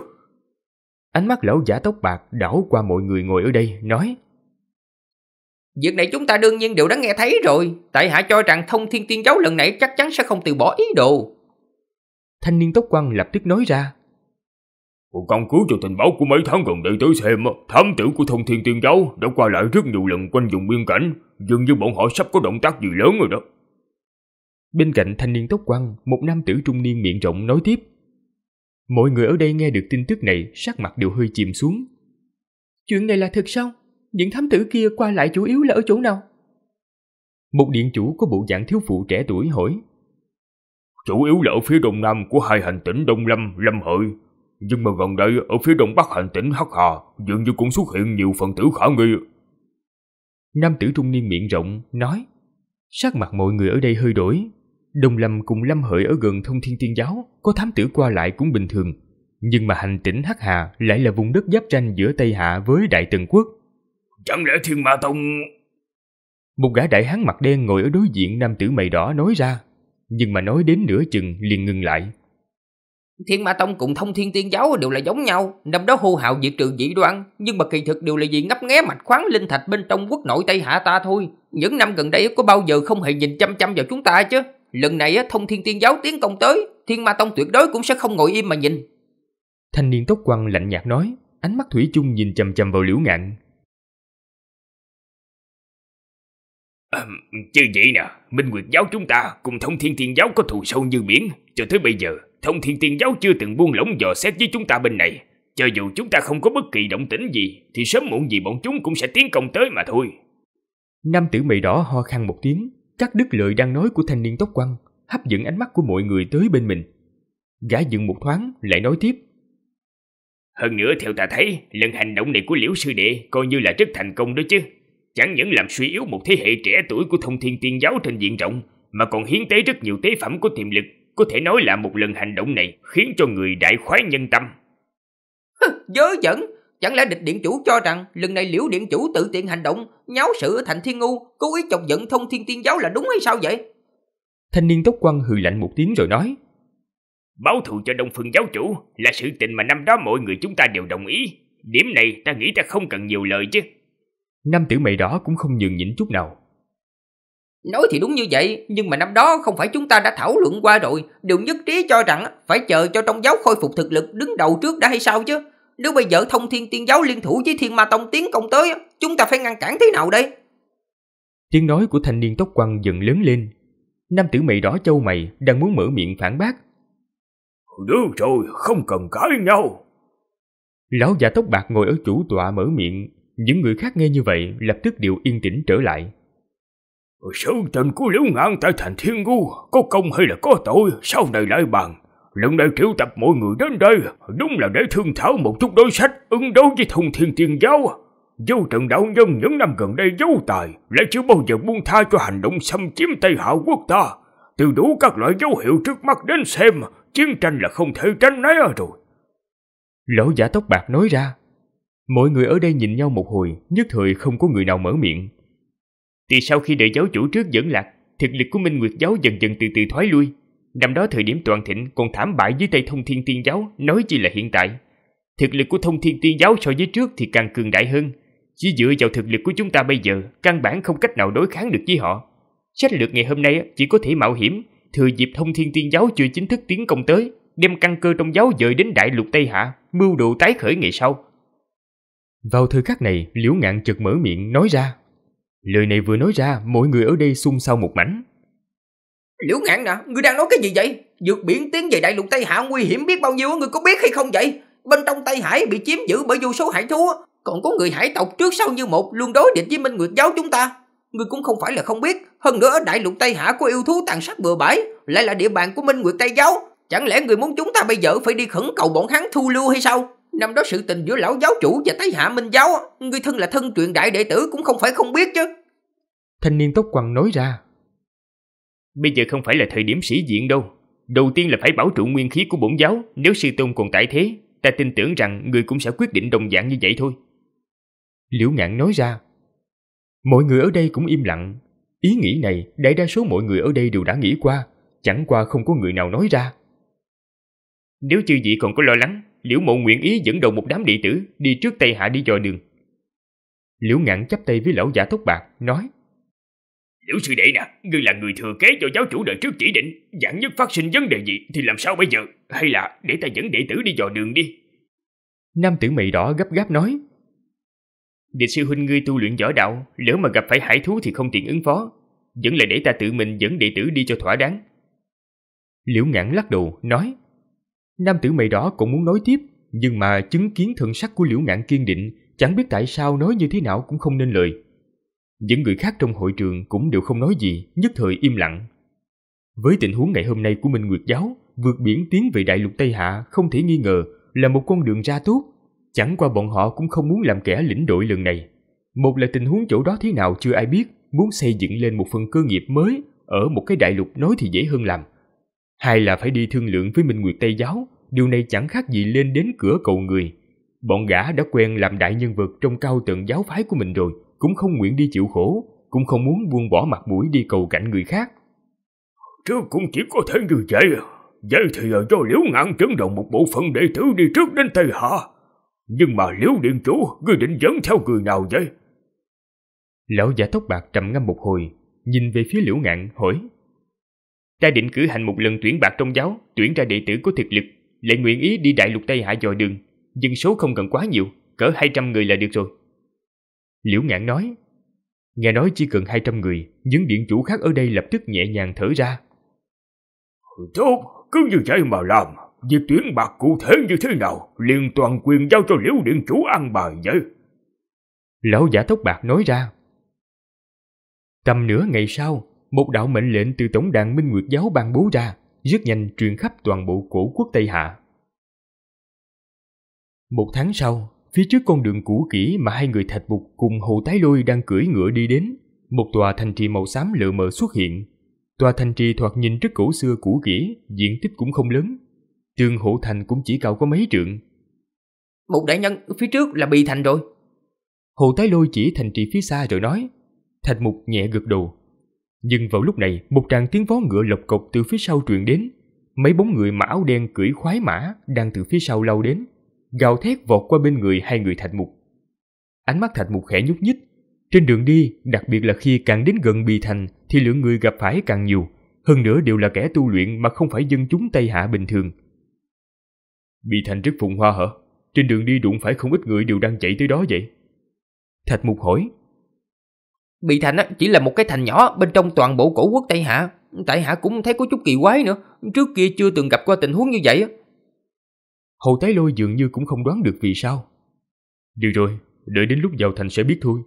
Ánh mắt lão giả tóc bạc đảo qua mọi người ngồi ở đây, nói. Việc này chúng ta đương nhiên đều đã nghe thấy rồi, tại hạ cho rằng Thông Thiên Tiên Giáo lần này chắc chắn sẽ không từ bỏ ý đồ. Thanh niên tóc quăn lập tức nói ra. Căn cứ cho tình báo của mấy tháng gần đây tới xem, thám tử của Thông Thiên Tiên Giáo đã qua lại rất nhiều lần quanh vùng biên cảnh, dường như bọn họ sắp có động tác gì lớn rồi đó. Bên cạnh thanh niên tóc quăn, một nam tử trung niên miệng rộng nói tiếp. Mọi người ở đây nghe được tin tức này, sắc mặt đều hơi chìm xuống. Chuyện này là thật sao? Những thám tử kia qua lại chủ yếu là ở chỗ nào? Một điện chủ có bộ dạng thiếu phụ trẻ tuổi hỏi. Chủ yếu là ở phía đông nam của hai hành tỉnh Đông Lâm, Lâm Hợi. Nhưng mà gần đây ở phía đông bắc hành tỉnh Hắc Hà, dường như cũng xuất hiện nhiều phần tử khả nghi. Nam tử trung niên miệng rộng nói. Sắc mặt mọi người ở đây hơi đổi. Đông Lâm cùng Lâm Hợi ở gần Thông Thiên Tiên Giáo, có thám tử qua lại cũng bình thường. Nhưng mà hành tỉnh Hắc Hà lại là vùng đất giáp ranh giữa Tây Hạ với Đại Tần Quốc. Chẳng lẽ Thiên Mã Tông... Một gã đại hán mặt đen ngồi ở đối diện nam tử mày đỏ nói ra, nhưng mà nói đến nửa chừng liền ngừng lại. Thiên Mã Tông cùng Thông Thiên Tiên Giáo đều là giống nhau, năm đó hô hào diệt trừ dị đoan, nhưng mà kỳ thực đều là vì ngấp nghé mạch khoáng linh thạch bên trong quốc nội Tây Hạ ta thôi. Những năm gần đây có bao giờ không hề nhìn chăm chăm vào chúng ta chứ. Lần này Thông Thiên Tiên Giáo tiến công tới, Thiên Ma Tông tuyệt đối cũng sẽ không ngồi im mà nhìn. Thanh niên tóc quăn lạnh nhạt nói, ánh mắt thủy chung nhìn chằm chằm vào Liễu Ngạn. À, chứ vậy nè, Minh Nguyệt Giáo chúng ta cùng Thông Thiên Tiên Giáo có thù sâu như biển, cho tới bây giờ Thông Thiên Tiên Giáo chưa từng buông lỏng dò xét với chúng ta bên này. Cho dù chúng ta không có bất kỳ động tĩnh gì, thì sớm muộn gì bọn chúng cũng sẽ tiến công tới mà thôi. Nam tử mày đỏ ho khan một tiếng, cắt đứt lời đang nói của thanh niên tóc quăn, hấp dẫn ánh mắt của mọi người tới bên mình. Gã dừng một thoáng, lại nói tiếp. Hơn nữa theo ta thấy, lần hành động này của Liễu sư đệ coi như là rất thành công đó chứ. Chẳng những làm suy yếu một thế hệ trẻ tuổi của Thông Thiên Tiên Giáo trên diện rộng, mà còn hiến tế rất nhiều tế phẩm có tiềm lực. Có thể nói là một lần hành động này khiến cho người đại khoái nhân tâm. Dớ dẫn, chẳng lẽ địch điện chủ cho rằng lần này Liễu điện chủ tự tiện hành động, nháo sự ở thành Thiên Ngu, cố ý chọc giận Thông Thiên Tiên Giáo là đúng hay sao vậy? Thanh niên tóc quăn hừ lạnh một tiếng rồi nói. Báo thù cho Đông Phương giáo chủ là sự tình mà năm đó mọi người chúng ta đều đồng ý. Điểm này ta nghĩ ta không cần nhiều lời chứ. Nam tử mày đỏ cũng không nhường nhịn chút nào. Nói thì đúng như vậy, nhưng mà năm đó không phải chúng ta đã thảo luận qua rồi, đều nhất trí cho rằng phải chờ cho trong giáo khôi phục thực lực đứng đầu trước đã hay sao chứ? Nếu bây giờ Thông Thiên Tiên Giáo liên thủ với Thiên Ma Tông tiến công tới, chúng ta phải ngăn cản thế nào đây? Tiếng nói của thanh niên tóc quăn dần lớn lên. Nam tử mày đỏ châu mày đang muốn mở miệng phản bác. Được rồi, không cần cãi nhau. Lão già tóc bạc ngồi ở chủ tọa mở miệng. Những người khác nghe như vậy lập tức đều yên tĩnh trở lại. Sự tình của Liễu Ngạn tại thành Thiên Ngu, có công hay là có tội, sau này lại bàn. Lần này triệu tập mọi người đến đây, đúng là để thương thảo một chút đối sách ứng đối với Thông Thiên Tiên Giáo. Vô Trần đạo nhân những năm gần đây giấu tài, lại chưa bao giờ buông tha cho hành động xâm chiếm Tây Hạ quốc ta. Từ đủ các loại dấu hiệu trước mắt đến xem, chiến tranh là không thể tránh né rồi. Lão giả tóc bạc nói ra. Mọi người ở đây nhìn nhau một hồi, nhất thời không có người nào mở miệng. Thì sau khi đệ giáo chủ trước dẫn lạc, thực lực của Minh Nguyệt Giáo dần dần từ từ thoái lui. Năm đó thời điểm toàn thịnh còn thảm bại dưới tay Thông Thiên Tiên Giáo, nói chi là hiện tại. Thực lực của Thông Thiên Tiên Giáo so với trước thì càng cường đại hơn. Chỉ dựa vào thực lực của chúng ta bây giờ, căn bản không cách nào đối kháng được với họ. Sách lược ngày hôm nay chỉ có thể mạo hiểm, thừa dịp Thông Thiên Tiên Giáo chưa chính thức tiến công tới, đem căn cơ trong giáo dời đến đại lục Tây Hạ, mưu đồ tái khởi ngày sau. Vào thời khắc này, Liễu Ngạn chợt mở miệng nói ra. Lời này vừa nói ra, mọi người ở đây xung sao một mảnh. Liễu Ngạn nè, ngươi đang nói cái gì vậy? Vượt biển tiến về đại lục Tây Hạ nguy hiểm biết bao nhiêu, ngươi có biết hay không vậy? Bên trong Tây Hải bị chiếm giữ bởi vô số hải thú, còn có người hải tộc trước sau như một luôn đối địch với Minh Nguyệt Giáo chúng ta. Ngươi cũng không phải là không biết, hơn nữa ở đại lục Tây Hạ có yêu thú tàn sát bừa bãi, lại là địa bàn của Minh Nguyệt Tây Giáo. Chẳng lẽ ngươi muốn chúng ta bây giờ phải đi khẩn cầu bọn hắn thu lưu hay sao? Năm đó sự tình giữa lão giáo chủ và Tây Hạ Minh Giáo, người thân là thân truyền đại đệ tử cũng không phải không biết chứ. Thanh niên tóc quăn nói ra. Bây giờ không phải là thời điểm sĩ diện đâu. Đầu tiên là phải bảo trụ nguyên khí của bổn giáo. Nếu sư tôn còn tại thế, ta tin tưởng rằng người cũng sẽ quyết định đồng dạng như vậy thôi. Liễu Ngạn nói ra. Mọi người ở đây cũng im lặng. Ý nghĩ này đại đa số mọi người ở đây đều đã nghĩ qua, chẳng qua không có người nào nói ra. Nếu chư vị còn có lo lắng, Liễu Mộ nguyện ý dẫn đầu một đám đệ tử đi trước Tây Hạ đi dò đường. Liễu Ngạn chắp tay với lão giả tóc bạc nói. Liễu sư đệ nè, ngươi là người thừa kế do giáo chủ đời trước chỉ định, vạn nhất phát sinh vấn đề gì thì làm sao bây giờ? Hay là để ta dẫn đệ tử đi dò đường đi? Nam tử mày đỏ gấp gáp nói. Đệ sư huynh ngươi tu luyện võ đạo, lỡ mà gặp phải hải thú thì không tiện ứng phó, vẫn là để ta tự mình dẫn đệ tử đi cho thỏa đáng. Liễu Ngạn lắc đầu nói. Nam tử mày đỏ cũng muốn nói tiếp, nhưng mà chứng kiến thần sắc của Liễu Ngạn kiên định, chẳng biết tại sao nói như thế nào cũng không nên lời. Những người khác trong hội trường cũng đều không nói gì, nhất thời im lặng. Với tình huống ngày hôm nay của Minh Nguyệt Giáo, vượt biển tiến về đại lục Tây Hạ không thể nghi ngờ là một con đường ra tốt. Chẳng qua bọn họ cũng không muốn làm kẻ lĩnh đội lần này. Một là tình huống chỗ đó thế nào chưa ai biết, muốn xây dựng lên một phần cơ nghiệp mới ở một cái đại lục nói thì dễ hơn làm. Hai là phải đi thương lượng với Minh Nguyệt Tây Giáo, điều này chẳng khác gì lên đến cửa cầu người. Bọn gã đã quen làm đại nhân vật trong cao tầng giáo phái của mình rồi, cũng không nguyện đi chịu khổ, cũng không muốn buông bỏ mặt mũi đi cầu cạnh người khác. Chứ cũng chỉ có thể như vậy, vậy thì cho Liễu Ngạn chấn động một bộ phận đệ tử đi trước đến Tây Hạ. Nhưng mà Liễu điện chủ, ngươi định dẫn theo người nào vậy? Lão giả tóc bạc trầm ngâm một hồi, nhìn về phía Liễu Ngạn hỏi. Ta định cử hành một lần tuyển bạc trong giáo, tuyển ra đệ tử có thực lực, lại nguyện ý đi đại lục Tây Hạ dò đường, dân số không cần quá nhiều, cỡ hai trăm người là được rồi. Liễu Ngạn nói. Nghe nói chỉ cần hai trăm người, những điện chủ khác ở đây lập tức nhẹ nhàng thở ra. Tốt, Cứ như vậy mà làm, việc tuyển bạc cụ thể như thế nào liền toàn quyền giao cho Liễu điện chủ ăn bài vậy. Lão giả tóc bạc nói ra. Tầm nửa ngày sau, một đạo mệnh lệnh từ tổng đàn Minh Nguyệt Giáo ban bố ra, rất nhanh truyền khắp toàn bộ cổ quốc Tây Hạ. Một tháng sau, phía trước con đường cũ kỹ mà hai người Thạch Mục cùng Hồ Tái Lôi đang cưỡi ngựa đi đến, một tòa thành trì màu xám lờ mờ xuất hiện. Tòa thành trì thoạt nhìn rất cổ xưa cũ kỹ, diện tích cũng không lớn. Tường hộ thành cũng chỉ cao có mấy trượng. Một đại nhân, phía trước là Bì Thành rồi. Hồ Tái Lôi chỉ thành trì phía xa rồi nói. Thạch Mục nhẹ gật đầu. Nhưng vào lúc này, một tràng tiếng vó ngựa lộc cộc từ phía sau truyền đến. Mấy bóng người mặc áo đen cưỡi khoái mã đang từ phía sau lao đến, gào thét vọt qua bên người hai người Thạch Mục. Ánh mắt Thạch Mục khẽ nhúc nhích. Trên đường đi, đặc biệt là khi càng đến gần Bì Thành thì lượng người gặp phải càng nhiều, hơn nữa đều là kẻ tu luyện mà không phải dân chúng Tây Hạ bình thường. Bì Thành rất phồn hoa hả? Trên đường đi đụng phải không ít người đều đang chạy tới đó vậy? Thạch Mục hỏi. Bì Thành chỉ là một cái thành nhỏ bên trong toàn bộ cổ quốc Tây Hạ. Tại Hạ cũng thấy có chút kỳ quái nữa, trước kia chưa từng gặp qua tình huống như vậy. Hồ Tái Lôi dường như cũng không đoán được vì sao. Được rồi, đợi đến lúc vào thành sẽ biết thôi.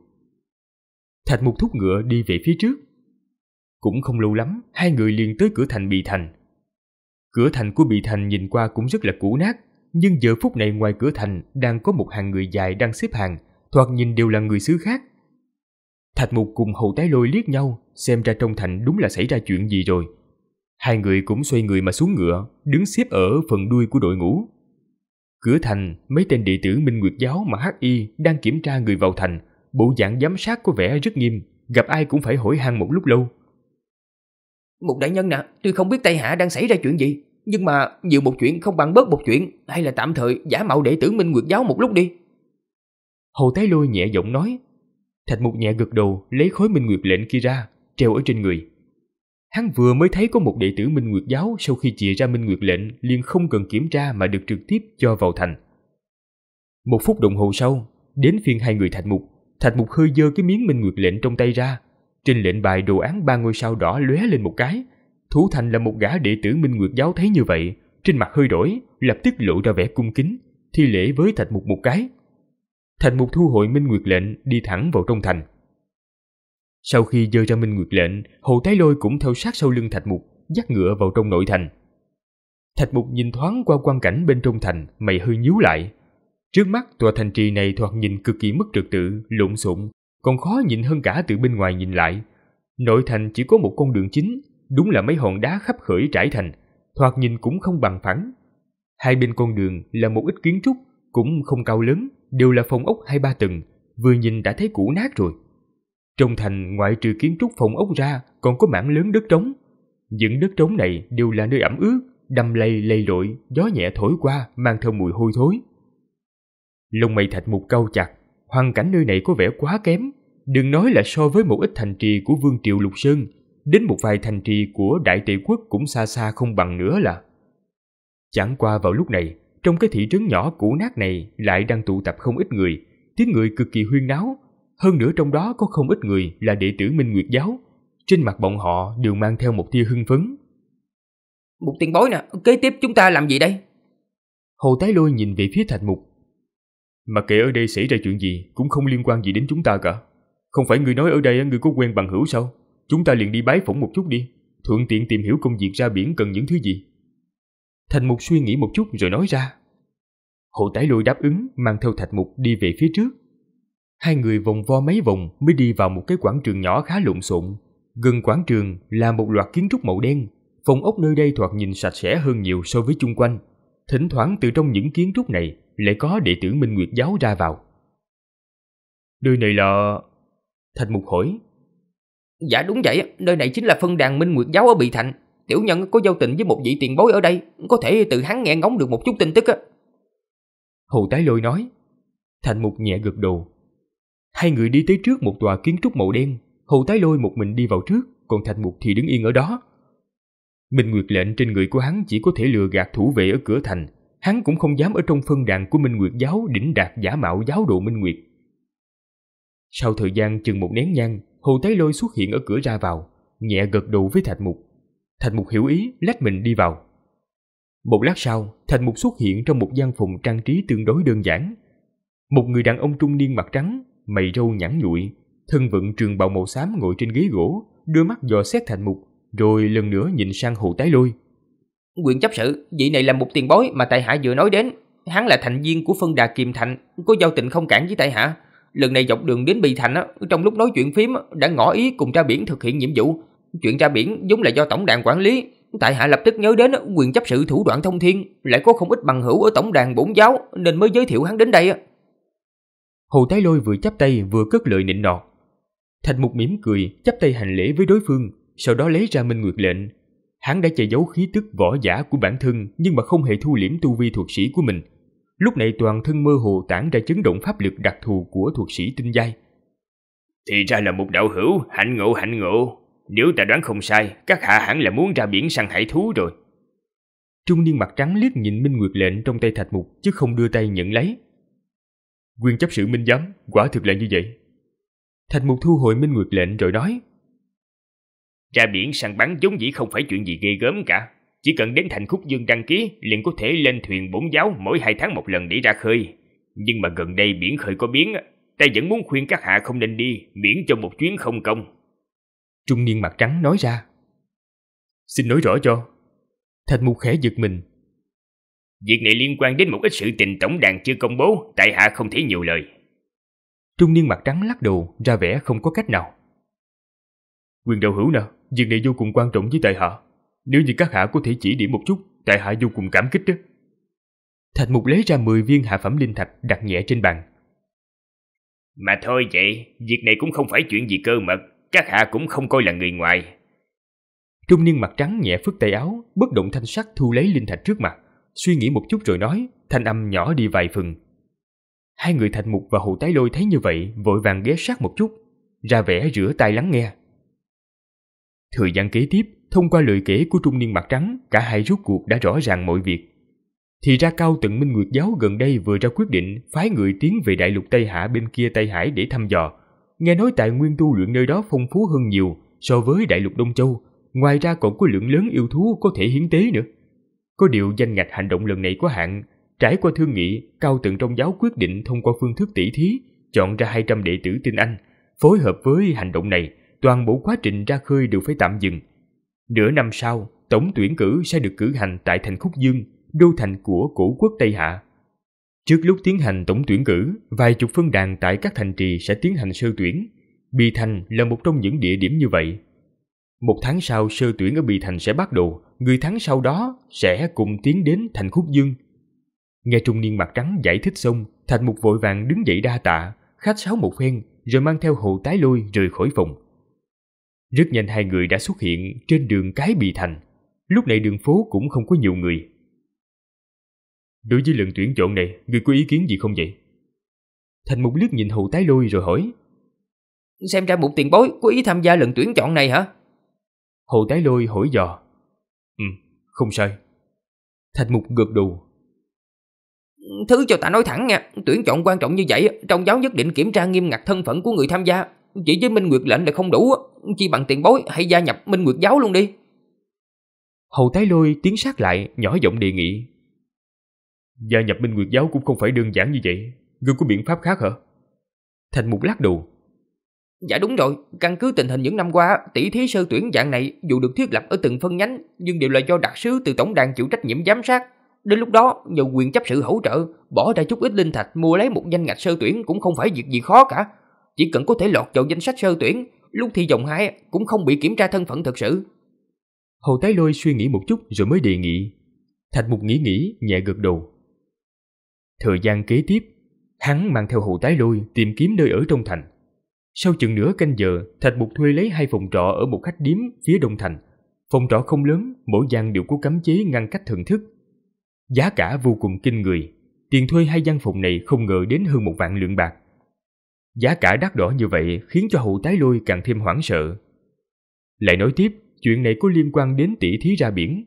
Thạch Mục thúc ngựa đi về phía trước. Cũng không lâu lắm, hai người liền tới cửa thành Bì Thành. Cửa thành của Bì Thành nhìn qua cũng rất là cũ nát, nhưng giờ phút này ngoài cửa thành đang có một hàng người dài đang xếp hàng, thoạt nhìn đều là người xứ khác. Thạch Mục cùng Hồ Tái Lôi liếc nhau, xem ra trong thành đúng là xảy ra chuyện gì rồi. Hai người cũng xoay người mà xuống ngựa, đứng xếp ở phần đuôi của đội ngũ. Cửa thành, mấy tên đệ tử Minh Nguyệt Giáo mà Hắc Y đang kiểm tra người vào thành, bộ dạng giám sát có vẻ rất nghiêm, gặp ai cũng phải hỏi han một lúc lâu. Một đại nhân nè, tuy không biết Tây Hạ đang xảy ra chuyện gì, nhưng mà nhiều một chuyện không bằng bớt một chuyện, hay là tạm thời giả mạo đệ tử Minh Nguyệt Giáo một lúc đi. Hồ Tái Lôi nhẹ giọng nói. Thạch Mục nhẹ gật đầu, lấy khối Minh Nguyệt lệnh kia ra, treo ở trên người. Hắn vừa mới thấy có một đệ tử Minh Nguyệt Giáo sau khi chìa ra Minh Nguyệt lệnh liền không cần kiểm tra mà được trực tiếp cho vào thành. Một phút đồng hồ sau, đến phiên hai người Thạch Mục. Thạch Mục hơi giơ cái miếng Minh Nguyệt lệnh trong tay ra, trên lệnh bài đồ án ba ngôi sao đỏ lóe lên một cái. Thủ thành là một gã đệ tử Minh Nguyệt Giáo thấy như vậy, trên mặt hơi đổi, lập tức lộ ra vẻ cung kính, thi lễ với Thạch Mục một cái. Thạch Mục thu hồi Minh Nguyệt lệnh, đi thẳng vào trong thành. Sau khi giơ ra Minh Nguyệt lệnh, Hồ Tái Lôi cũng theo sát sau lưng Thạch Mục, dắt ngựa vào trong nội thành. Thạch Mục nhìn thoáng qua quang cảnh bên trong thành, mày hơi nhíu lại. Trước mắt tòa thành trì này thoạt nhìn cực kỳ mất trật tự, lộn xộn, còn khó nhìn hơn cả từ bên ngoài nhìn lại. Nội thành chỉ có một con đường chính, đúng là mấy hòn đá khắp khởi trải thành, thoạt nhìn cũng không bằng phẳng. Hai bên con đường là một ít kiến trúc, cũng không cao lớn, đều là phòng ốc hai ba tầng, vừa nhìn đã thấy cũ nát rồi. Trong thành ngoại trừ kiến trúc phòng ốc ra, còn có mảng lớn đất trống. Những đất trống này đều là nơi ẩm ướt, đầm lầy lầy lội, gió nhẹ thổi qua mang theo mùi hôi thối. Lông mày Thạch Mục cau chặt, hoàn cảnh nơi này có vẻ quá kém, đừng nói là so với một ít thành trì của Vương Triều Lục Sơn, đến một vài thành trì của Đại Tề Quốc cũng xa xa không bằng nữa là. Chẳng qua vào lúc này, trong cái thị trấn nhỏ cũ nát này lại đang tụ tập không ít người, tiếng người cực kỳ huyên náo, hơn nữa trong đó có không ít người là đệ tử Minh Nguyệt Giáo, trên mặt bọn họ đều mang theo một tia hưng phấn. Một tiền bối nè, kế tiếp chúng ta làm gì đây? Hồ Tái Lôi nhìn về phía Thạch Mục. Mà kệ ở đây xảy ra chuyện gì cũng không liên quan gì đến chúng ta cả. Không phải người nói ở đây người có quen bằng hữu sao? Chúng ta liền đi bái phỏng một chút đi, thuận tiện tìm hiểu công việc ra biển cần những thứ gì. Thạch Mục suy nghĩ một chút rồi nói ra. Hồ Tái Lôi đáp ứng, mang theo Thạch Mục đi về phía trước. Hai người vòng vo mấy vòng mới đi vào một cái quảng trường nhỏ khá lộn xộn. Gần quảng trường là một loạt kiến trúc màu đen, phòng ốc nơi đây thoạt nhìn sạch sẽ hơn nhiều so với chung quanh. Thỉnh thoảng từ trong những kiến trúc này lại có đệ tử Minh Nguyệt Giáo ra vào. Nơi này là... Thạch Mục hỏi. Dạ đúng vậy, nơi này chính là phân đàn Minh Nguyệt Giáo ở Bì Thành. Tiểu nhân có giao tình với một vị tiền bối ở đây, có thể tự hắn nghe ngóng được một chút tin tức á. Hồ Tái Lôi nói. Thạch Mục nhẹ gật đầu. Hai người đi tới trước một tòa kiến trúc màu đen. Hồ Tái Lôi một mình đi vào trước, còn Thạch Mục thì đứng yên ở đó. Minh Nguyệt lệnh trên người của hắn chỉ có thể lừa gạt thủ vệ ở cửa thành, hắn cũng không dám ở trong phân đàn của Minh Nguyệt Giáo đỉnh đạt giả mạo giáo đồ Minh Nguyệt. Sau thời gian chừng một nén nhang, Hồ Tái Lôi xuất hiện ở cửa ra vào, nhẹ gật đầu với Thạch Mục. Thạch Mục hiểu ý, lách mình đi vào. Một lát sau, Thạch Mục xuất hiện trong một gian phòng trang trí tương đối đơn giản. Một người đàn ông trung niên mặt trắng, mày râu nhẵn nhụi, thân vận trường bào màu xám ngồi trên ghế gỗ, đưa mắt dò xét Thạch Mục, rồi lần nữa nhìn sang Hồ Tái Lôi. Quyền chấp sự, vị này là một tiền bối mà tại hạ vừa nói đến. Hắn là thành viên của phân đà Kiềm Thành, có giao tình không cản với tại hạ. Lần này dọc đường đến Bì Thành, trong lúc nói chuyện phím đã ngỏ ý cùng ra biển thực hiện nhiệm vụ. Chuyện ra biển vốn là do tổng đàn quản lý. Tại hạ lập tức nhớ đến quyền chấp sự thủ đoạn thông thiên, lại có không ít bằng hữu ở tổng đàn bổn giáo, nên mới giới thiệu hắn đến đây. Hồ Tái Lôi vừa chắp tay vừa cất lời nịnh nọt. Thạch Mục mỉm cười chắp tay hành lễ với đối phương, sau đó lấy ra Minh Nguyệt lệnh. Hắn đã che giấu khí tức võ giả của bản thân nhưng mà không hề thu liễm tu vi thuật sĩ của mình. Lúc này toàn thân mơ hồ tản ra chấn động pháp lực đặc thù của thuật sĩ tinh giai. Thì ra là một đạo hữu, hạnh ngộ hạnh ngộ. Nếu ta đoán không sai, các hạ hẳn là muốn ra biển săn hải thú rồi. Trung niên mặt trắng liếc nhìn Minh Nguyệt lệnh trong tay Thạch Mục chứ không đưa tay nhận lấy. Quyền chấp sự Minh giám, quả thực là như vậy. Thạch Mục thu hồi Minh Nguyệt lệnh rồi nói. Ra biển săn bắn vốn dĩ không phải chuyện gì ghê gớm cả. Chỉ cần đến thành Khúc Dương đăng ký, liền có thể lên thuyền bổn giáo mỗi hai tháng một lần để ra khơi. Nhưng mà gần đây biển khơi có biến, ta vẫn muốn khuyên các hạ không nên đi, miễn cho một chuyến không công. Trung niên mặt trắng nói ra. Xin nói rõ cho. Thạch Mục khẽ giật mình. Việc này liên quan đến một ít sự tình tổng đàn chưa công bố, tại hạ không thể nhiều lời. Trung niên mặt trắng lắc đầu, ra vẻ không có cách nào. Quyền đạo hữu nào, việc này vô cùng quan trọng với tại hạ. Nếu như các hạ có thể chỉ điểm một chút, tại hạ vô cùng cảm kích đó. Thạch Mục lấy ra mười viên hạ phẩm linh thạch đặt nhẹ trên bàn. Mà thôi vậy, việc này cũng không phải chuyện gì cơ mật, các hạ cũng không coi là người ngoài. Trung niên mặt trắng nhẹ phất tay áo, bất động thanh sắc thu lấy linh thạch trước mặt, suy nghĩ một chút rồi nói, thanh âm nhỏ đi vài phần. Hai người Thạch Mục và Hồ Tái Lôi thấy như vậy, vội vàng ghé sát một chút, ra vẻ rửa tay lắng nghe. Thời gian kế tiếp, thông qua lời kể của trung niên mặt trắng, cả hai rốt cuộc đã rõ ràng mọi việc. Thì ra cao tận Minh Nguyệt giáo gần đây vừa ra quyết định phái người tiến về đại lục Tây Hạ bên kia Tây Hải để thăm dò. Nghe nói tài nguyên tu luyện nơi đó phong phú hơn nhiều so với đại lục Đông Châu, ngoài ra còn có lượng lớn yêu thú có thể hiến tế nữa. Có điều danh ngạch hành động lần này có hạn, trải qua thương nghị, cao tận trong giáo quyết định thông qua phương thức tỷ thí, chọn ra hai trăm đệ tử tinh anh, phối hợp với hành động này. Toàn bộ quá trình ra khơi đều phải tạm dừng. Nửa năm sau, tổng tuyển cử sẽ được cử hành tại thành Khúc Dương, đô thành của cổ quốc Tây Hạ. Trước lúc tiến hành tổng tuyển cử, vài chục phân đàn tại các thành trì sẽ tiến hành sơ tuyển. Bì Thành là một trong những địa điểm như vậy. Một tháng sau sơ tuyển ở Bì Thành sẽ bắt đầu, người tháng sau đó sẽ cùng tiến đến thành Khúc Dương. Nghe trung niên mặt trắng giải thích xong, Thạch Mục vội vàng đứng dậy đa tạ, khách sáo một phen, rồi mang theo Hồ Tái Lôi rời khỏi phòng. Rất nhanh hai người đã xuất hiện trên đường cái Bì Thành. Lúc này đường phố cũng không có nhiều người. Đối với lần tuyển chọn này, người có ý kiến gì không vậy? Thạch Mục liếc nhìn Hồ Tái Lôi rồi hỏi. Xem ra một tiền bối có ý tham gia lần tuyển chọn này hả? Hồ Tái Lôi hỏi dò. Ừ, không sai. Thạch Mục gật đầu. Thứ cho ta nói thẳng nha, tuyển chọn quan trọng như vậy, trong giáo nhất định kiểm tra nghiêm ngặt thân phận của người tham gia. Chỉ với Minh Nguyệt lệnh là không đủ, chi bằng tiền bối hãy gia nhập Minh Nguyệt giáo luôn đi. Hồ Tái Lôi tiến sát lại, nhỏ giọng đề nghị. Gia nhập Minh Nguyệt giáo cũng không phải đơn giản như vậy, ngươi có biện pháp khác hả? Thạch Mục lắc đầu. Dạ đúng rồi, căn cứ tình hình những năm qua, tỷ thí sơ tuyển dạng này dù được thiết lập ở từng phân nhánh, nhưng đều là do đặc sứ từ tổng đàn chịu trách nhiệm giám sát. Đến lúc đó, nhờ quyền chấp sự hỗ trợ, bỏ ra chút ít linh thạch mua lấy một danh ngạch sơ tuyển cũng không phải việc gì khó cả. Chỉ cần có thể lọt vào danh sách sơ tuyển, lúc thi vòng hai cũng không bị kiểm tra thân phận thật sự. Hồ Tái Lôi suy nghĩ một chút rồi mới đề nghị. Thạch Mục nghĩ nghĩ, nhẹ gật đầu. Thời gian kế tiếp, hắn mang theo Hồ Tái Lôi tìm kiếm nơi ở trong thành. Sau chừng nửa canh giờ, Thạch Mục thuê lấy hai phòng trọ ở một khách điếm phía đông thành. Phòng trọ không lớn, mỗi gian đều có cấm chế ngăn cách thần thức. Giá cả vô cùng kinh người, tiền thuê hai gian phòng này không ngờ đến hơn một vạn lượng bạc. Giá cả đắt đỏ như vậy khiến cho Hồ Tái Lôi càng thêm hoảng sợ. Lại nói tiếp, chuyện này có liên quan đến tỷ thí ra biển.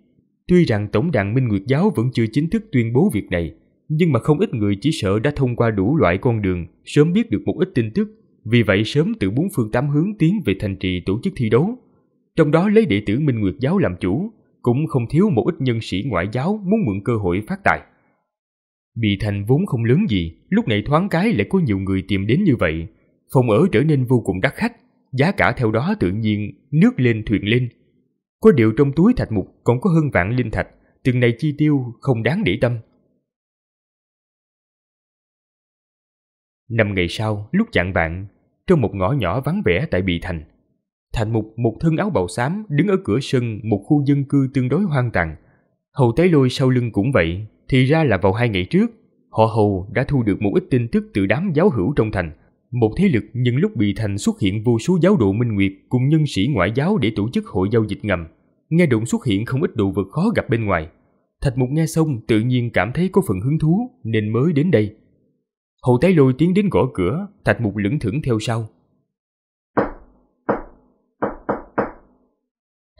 Tuy rằng tổng đàn Minh Nguyệt giáo vẫn chưa chính thức tuyên bố việc này, nhưng mà không ít người chỉ sợ đã thông qua đủ loại con đường sớm biết được một ít tin tức, vì vậy sớm từ bốn phương tám hướng tiến về thành trì tổ chức thi đấu. Trong đó lấy đệ tử Minh Nguyệt giáo làm chủ, cũng không thiếu một ít nhân sĩ ngoại giáo muốn mượn cơ hội phát tài. Bì Thành vốn không lớn gì, lúc này thoáng cái lại có nhiều người tìm đến như vậy, phòng ở trở nên vô cùng đắt khách, giá cả theo đó tự nhiên nước lên thuyền lên. Có điều trong túi Thạch Mục còn có hơn vạn linh thạch, từng này chi tiêu không đáng để tâm. Năm ngày sau, lúc chạng vạng, trong một ngõ nhỏ vắng vẻ tại Bì Thành, Thạch Mục một thân áo bào xám đứng ở cửa sân một khu dân cư tương đối hoang tàn. Hồ Tái Lôi sau lưng cũng vậy, thì ra là vào hai ngày trước, họ Hồ đã thu được một ít tin tức từ đám giáo hữu trong thành, một thế lực nhân lúc Bì Thành xuất hiện vô số giáo đồ Minh Nguyệt cùng nhân sĩ ngoại giáo để tổ chức hội giao dịch ngầm. Nghe đồn xuất hiện không ít đồ vật khó gặp bên ngoài. Thạch Mục nghe xong tự nhiên cảm thấy có phần hứng thú nên mới đến đây. Hồ Tái Lôi tiến đến gõ cửa, Thạch Mục lững thững theo sau.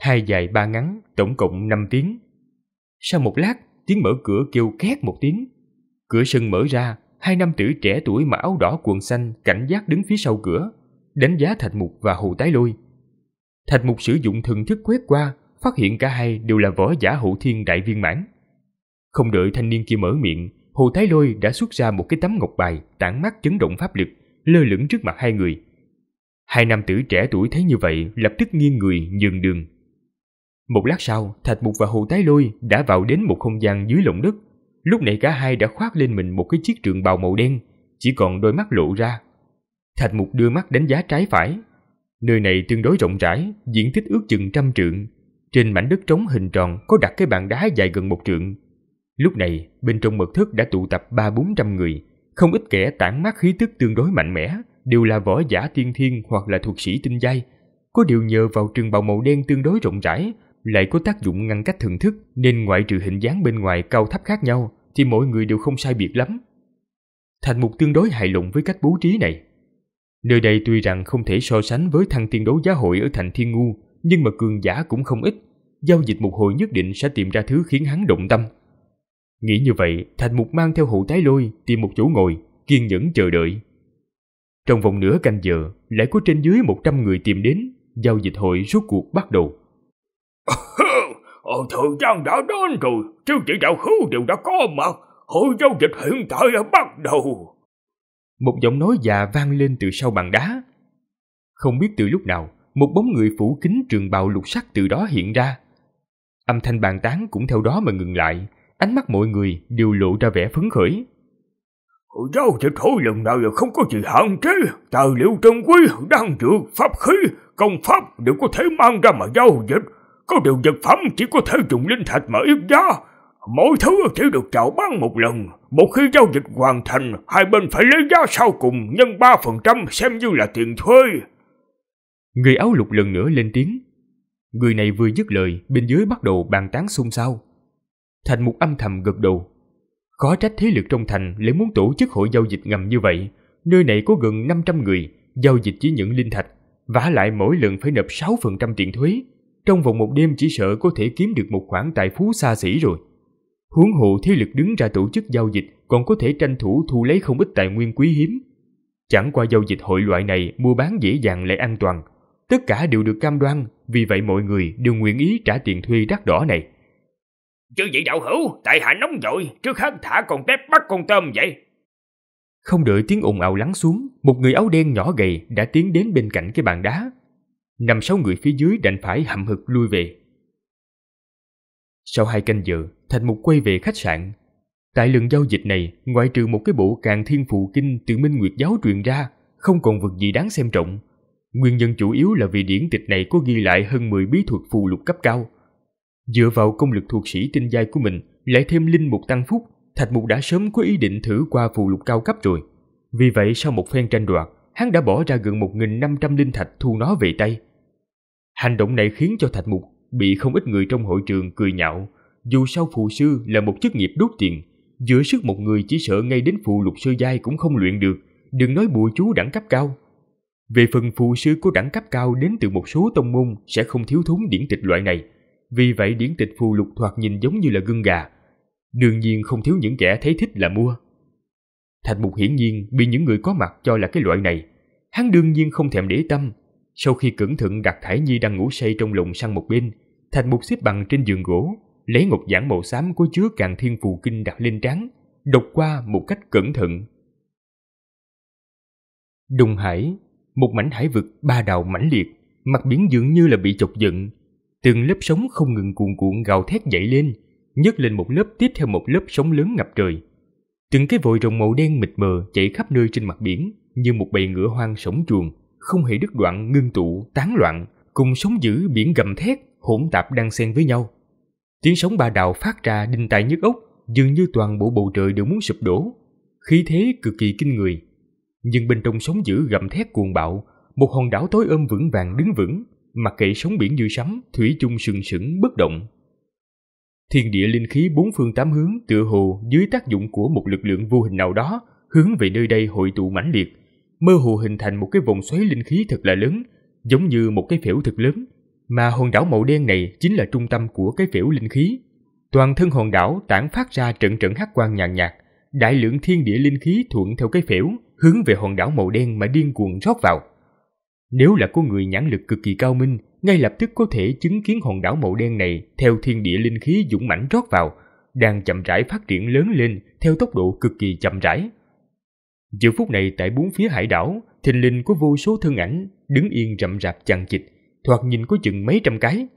Hai dài ba ngắn, tổng cộng năm tiếng. Sau một lát, tiếng mở cửa kêu két một tiếng. Cửa sân mở ra, hai nam tử trẻ tuổi mặc áo đỏ quần xanh cảnh giác đứng phía sau cửa, đánh giá Thạch Mục và Hồ Tái Lôi. Thạch Mục sử dụng thần thức quét qua, phát hiện cả hai đều là võ giả hậu thiên đại viên mãn. Không đợi thanh niên kia mở miệng, Hồ Tái Lôi đã xuất ra một cái tấm ngọc bài tản mát chấn động pháp lực, lơ lửng trước mặt hai người. Hai nam tử trẻ tuổi thấy như vậy lập tức nghiêng người nhường đường. Một lát sau, Thạch Mục và Hồ Tái Lôi đã vào đến một không gian dưới lòng đất. Lúc này cả hai đã khoác lên mình một cái chiếc trường bào màu đen, chỉ còn đôi mắt lộ ra. Thạch Mục đưa mắt đánh giá trái phải. Nơi này tương đối rộng rãi, diện tích ước chừng trăm trượng. Trên mảnh đất trống hình tròn có đặt cái bàn đá dài gần một trượng. Lúc này, bên trong mật thất đã tụ tập ba bốn trăm người, không ít kẻ tản mát khí tức tương đối mạnh mẽ, đều là võ giả tiên thiên hoặc là thuật sĩ tinh giai. Có điều nhờ vào trường bào màu đen tương đối rộng rãi, lại có tác dụng ngăn cách thần thức, nên ngoại trừ hình dáng bên ngoài cao thấp khác nhau thì mọi người đều không sai biệt lắm. Thành Mục tương đối hài lòng với cách bố trí này. Nơi đây tuy rằng không thể so sánh với Thăng Tiên Đấu Giá Hội ở thành Thiên Ngu, nhưng mà cường giả cũng không ít, giao dịch một hồi nhất định sẽ tìm ra thứ khiến hắn động tâm. Nghĩ như vậy, Thạch Mục mang theo Hồ Tái Lôi tìm một chỗ ngồi, kiên nhẫn chờ đợi. Trong vòng nửa canh giờ, lại có trên dưới một trăm người tìm đến, giao dịch hội rốt cuộc bắt đầu. Ờ, thời gian đã đến rồi, chứ chỉ đạo hữu đều đã có mặt, hội giao dịch hiện tại đã bắt đầu. Một giọng nói già vang lên từ sau bàn đá. Không biết từ lúc nào, một bóng người phủ kín trường bào lục sắc từ đó hiện ra. Âm thanh bàn tán cũng theo đó mà ngừng lại. Ánh mắt mọi người đều lộ ra vẻ phấn khởi. Giao dịch hội lần nào là không có gì hạn chế, tài liệu trân quý, đan dược, pháp khí, công pháp đều có thể mang ra mà giao dịch. Có điều vật phẩm chỉ có thể dùng linh thạch mà yết giá. Mỗi thứ chỉ được chào bán một lần. Một khi giao dịch hoàn thành, hai bên phải lấy giá sau cùng nhân ba phần trăm xem như là tiền thuê. Người áo lục lần nữa lên tiếng. Người này vừa dứt lời, bên dưới bắt đầu bàn tán xôn xao. Thành Mục âm thầm gật đầu. Khó trách thế lực trong thành lại muốn tổ chức hội giao dịch ngầm như vậy. Nơi này có gần năm trăm người, giao dịch chỉ nhận linh thạch, vả lại mỗi lần phải nộp sáu phần trăm tiền thuế. Trong vòng một đêm chỉ sợ có thể kiếm được một khoản tài phú xa xỉ rồi. Huống hồ thế lực đứng ra tổ chức giao dịch còn có thể tranh thủ thu lấy không ít tài nguyên quý hiếm. Chẳng qua giao dịch hội loại này mua bán dễ dàng lại an toàn, tất cả đều được cam đoan, vì vậy mọi người đều nguyện ý trả tiền thuê đắt đỏ này. Chứ vậy đạo hữu, tại hạ nóng vội, trước hết thả con tép bắt con tôm vậy. Không đợi tiếng ồn ào lắng xuống, một người áo đen nhỏ gầy đã tiến đến bên cạnh cái bàn đá. Năm sáu người phía dưới đành phải hậm hực lui về. Sau hai canh giờ, Thạch Mục quay về khách sạn. Tại lần giao dịch này, ngoại trừ một cái bộ Càn Thiên Phù Kinh từ Minh Nguyệt Giáo truyền ra, không còn vật gì đáng xem trọng. Nguyên nhân chủ yếu là vì điển tịch này có ghi lại hơn mười bí thuật phù lục cấp cao. Dựa vào công lực thuật sĩ tinh giai của mình, lại thêm linh mục tăng phúc, Thạch Mục đã sớm có ý định thử qua phù lục cao cấp rồi. Vì vậy sau một phen tranh đoạt, hắn đã bỏ ra gần một nghìn năm trăm linh thạch thu nó về tay. Hành động này khiến cho Thạch Mục bị không ít người trong hội trường cười nhạo. Dù sao phù sư là một chức nghiệp đốt tiền, giữa sức một người chỉ sợ ngay đến phù lục sư giai cũng không luyện được, đừng nói bùa chú đẳng cấp cao. Về phần phù sư có đẳng cấp cao đến từ một số tông môn sẽ không thiếu thốn điển tịch loại này, vì vậy điển tịch phù lục thoạt nhìn giống như là gân gà, đương nhiên không thiếu những kẻ thấy thích là mua. Thạch Mục hiển nhiên bị những người có mặt cho là cái loại này, hắn đương nhiên không thèm để tâm. Sau khi cẩn thận đặt Thải Nhi đang ngủ say trong lòng sang một bên, Thạch Mục xếp bằng trên giường gỗ, lấy ngọc giản màu xám có chứa Càn Thiên Phù Kinh đặt lên trán, đọc qua một cách cẩn thận. Đông Hải, một mảnh hải vực ba đào mãnh liệt, mặt biển dường như là bị chọc giận, từng lớp sóng không ngừng cuồn cuộn gào thét dậy lên, nhấc lên một lớp tiếp theo một lớp sóng lớn ngập trời. Từng cái vòi rồng màu đen mịt mờ chạy khắp nơi trên mặt biển, như một bầy ngựa hoang sổng chuồng, không hề đứt đoạn ngưng tụ tán loạn, cùng sóng dữ biển gầm thét hỗn tạp đan xen với nhau. Tiếng sóng ba đạo phát ra đinh tai nhức óc, dường như toàn bộ bầu trời đều muốn sụp đổ, khí thế cực kỳ kinh người. Nhưng bên trong sóng dữ gầm thét cuồng bạo, một hòn đảo tối ôm vững vàng đứng vững, mặc kệ sóng biển như sấm, thủy chung sừng sững bất động. Thiên địa linh khí bốn phương tám hướng tựa hồ dưới tác dụng của một lực lượng vô hình nào đó hướng về nơi đây hội tụ mãnh liệt, mơ hồ hình thành một cái vòng xoáy linh khí thật là lớn, giống như một cái phễu thật lớn, mà hòn đảo màu đen này chính là trung tâm của cái phễu linh khí. Toàn thân hòn đảo tản phát ra trận trận hắc quang nhàn nhạt, đại lượng thiên địa linh khí thuận theo cái phễu hướng về hòn đảo màu đen mà điên cuồng rót vào. Nếu là có người nhãn lực cực kỳ cao minh, ngay lập tức có thể chứng kiến hòn đảo màu đen này theo thiên địa linh khí dũng mãnh rót vào, đang chậm rãi phát triển lớn lên theo tốc độ cực kỳ chậm rãi. Giữa phút này, tại bốn phía hải đảo, thình lình có vô số thân ảnh đứng yên rậm rạp chằng chịt, thoạt nhìn có chừng mấy trăm cái.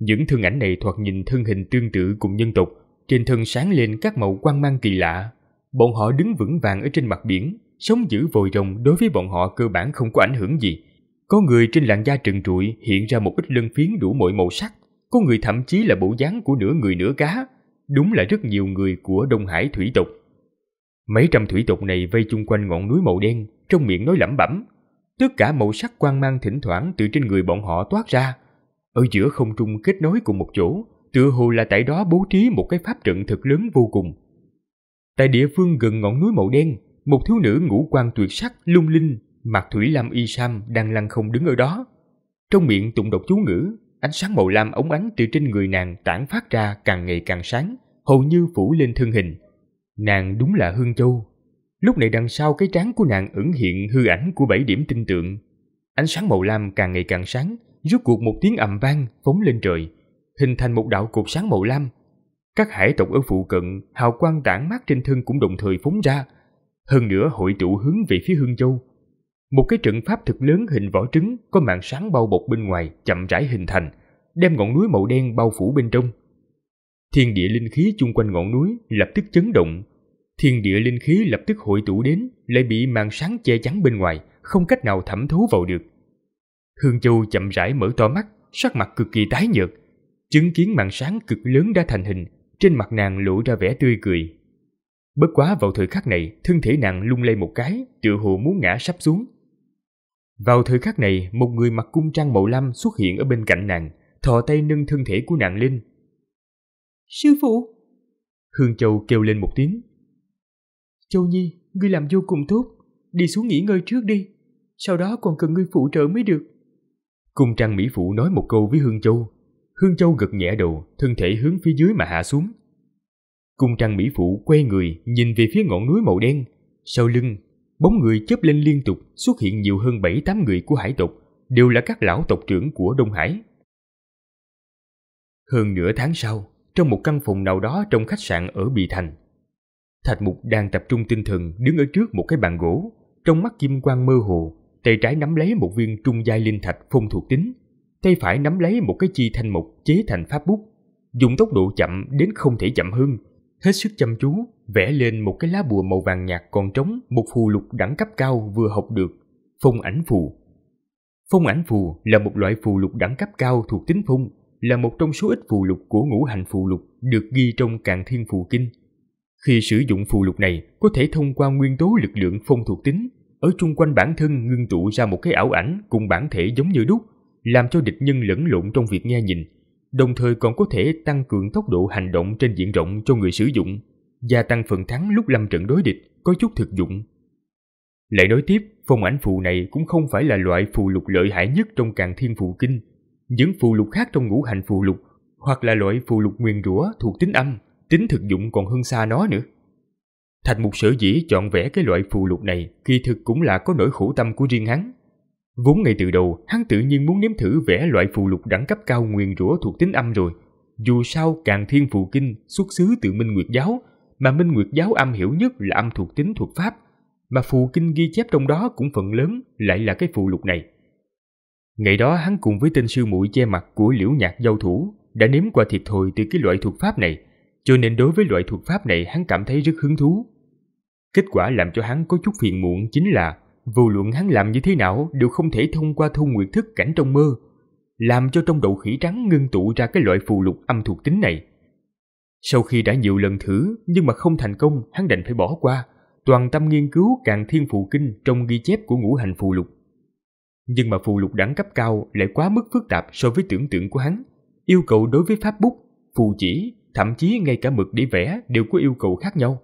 Những thân ảnh này thoạt nhìn thân hình tương tự cùng nhân tộc, trên thân sáng lên các màu quang mang kỳ lạ. Bọn họ đứng vững vàng ở trên mặt biển, sóng dữ vòi rồng đối với bọn họ cơ bản không có ảnh hưởng gì. Có người trên làn da trần trụi hiện ra một ít lân phiến đủ mọi màu sắc, có người thậm chí là bộ dáng của nửa người nửa cá, đúng là rất nhiều người của Đông Hải thủy tộc. Mấy trăm thủy tộc này vây chung quanh ngọn núi màu đen, trong miệng nói lẩm bẩm. Tất cả màu sắc quang mang thỉnh thoảng từ trên người bọn họ toát ra, ở giữa không trung kết nối cùng một chỗ, tựa hồ là tại đó bố trí một cái pháp trận thật lớn vô cùng. Tại địa phương gần ngọn núi màu đen, một thiếu nữ ngũ quan tuyệt sắc lung linh, mặc thủy lam y sam đang lăng không đứng ở đó, trong miệng tụng đọc chú ngữ. Ánh sáng màu lam óng ánh từ trên người nàng tản phát ra càng ngày càng sáng, hầu như phủ lên thân hình. Nàng đúng là Hương Châu. Lúc này đằng sau cái trán của nàng ẩn hiện hư ảnh của bảy điểm tinh tượng. Ánh sáng màu lam càng ngày càng sáng, rốt cuộc một tiếng ầm vang phóng lên trời, hình thành một đạo cột sáng màu lam. Các hải tộc ở phụ cận, hào quang tản mát trên thân cũng đồng thời phóng ra, hơn nữa hội tụ hướng về phía Hương Châu. Một cái trận pháp thực lớn hình vỏ trứng có màn sáng bao bọc bên ngoài chậm rãi hình thành, đem ngọn núi màu đen bao phủ bên trong. Thiên địa linh khí chung quanh ngọn núi lập tức chấn động, thiên địa linh khí lập tức hội tụ đến, lại bị màn sáng che chắn bên ngoài, không cách nào thẩm thấu vào được. Hương Châu chậm rãi mở to mắt, sắc mặt cực kỳ tái nhợt, chứng kiến màn sáng cực lớn đã thành hình, trên mặt nàng lộ ra vẻ tươi cười. Bất quá vào thời khắc này, thân thể nàng lung lay một cái, tựa hồ muốn ngã sắp xuống. Vào thời khắc này, một người mặc cung trang màu lam xuất hiện ở bên cạnh nàng, thò tay nâng thân thể của nàng lên. Sư phụ! Hương Châu kêu lên một tiếng. Châu Nhi, ngươi làm vô cùng tốt, đi xuống nghỉ ngơi trước đi, sau đó còn cần ngươi phụ trợ mới được. Cung trang mỹ phụ nói một câu với Hương Châu. Hương Châu gật nhẹ đầu, thân thể hướng phía dưới mà hạ xuống. Cung trang mỹ phụ quay người nhìn về phía ngọn núi màu đen, sau lưng bóng người chớp lên liên tục, xuất hiện nhiều hơn bảy tám người của hải tộc, đều là các lão tộc trưởng của Đông Hải. Hơn nửa tháng sau, trong một căn phòng nào đó trong khách sạn ở Bì Thành, Thạch Mục đang tập trung tinh thần đứng ở trước một cái bàn gỗ, trong mắt kim quang mơ hồ, tay trái nắm lấy một viên trung giai linh thạch phong thuộc tính, tay phải nắm lấy một cái chi thanh mộc chế thành pháp bút, dùng tốc độ chậm đến không thể chậm hơn, hết sức chăm chú vẽ lên một cái lá bùa màu vàng nhạt còn trống một phù lục đẳng cấp cao vừa học được, Phong Ảnh Phù. Phong Ảnh Phù là một loại phù lục đẳng cấp cao thuộc tính phong, là một trong số ít phù lục của ngũ hành phù lục được ghi trong Càn Thiên Phù Kinh. Khi sử dụng phù lục này, có thể thông qua nguyên tố lực lượng phong thuộc tính ở chung quanh bản thân ngưng tụ ra một cái ảo ảnh cùng bản thể giống như đúc, làm cho địch nhân lẫn lộn trong việc nghe nhìn, đồng thời còn có thể tăng cường tốc độ hành động trên diện rộng cho người sử dụng, gia tăng phần thắng lúc lâm trận đối địch, có chút thực dụng. Lại nói tiếp, Phong Ảnh Phù này cũng không phải là loại phù lục lợi hại nhất trong Càn Thiên Phù Kinh. Những phù lục khác trong ngũ hành phù lục hoặc là loại phù lục nguyền rủa thuộc tính âm, tính thực dụng còn hơn xa nó nữa. Thạch Mục sở dĩ chọn vẽ cái loại phù lục này, kỳ thực cũng là có nỗi khổ tâm của riêng hắn. Vốn ngay từ đầu, hắn tự nhiên muốn nếm thử vẽ loại phù lục đẳng cấp cao nguyền rủa thuộc tính âm rồi. Dù sao Càn Thiên Phù Kinh xuất xứ từ Minh Nguyệt Giáo, mà Minh Nguyệt Giáo am hiểu nhất là âm thuộc tính thuộc pháp, mà phù kinh ghi chép trong đó cũng phần lớn lại là cái phù lục này. Ngày đó hắn cùng với tên sư muội che mặt của Liễu Nhạc giao thủ đã nếm qua thiệt thòi từ cái loại thuộc pháp này, cho nên đối với loại thuộc pháp này hắn cảm thấy rất hứng thú. Kết quả làm cho hắn có chút phiền muộn chính là vô luận hắn làm như thế nào đều không thể thông qua thu nguyệt thức cảnh trong mơ, làm cho trong đậu khỉ trắng ngưng tụ ra cái loại phù lục âm thuộc tính này. Sau khi đã nhiều lần thử nhưng mà không thành công, hắn đành phải bỏ qua, toàn tâm nghiên cứu Càn Thiên Phù Kinh trong ghi chép của ngũ hành phù lục. Nhưng mà phù lục đẳng cấp cao lại quá mức phức tạp so với tưởng tượng của hắn, yêu cầu đối với pháp bút, phù chỉ, thậm chí ngay cả mực để vẽ đều có yêu cầu khác nhau.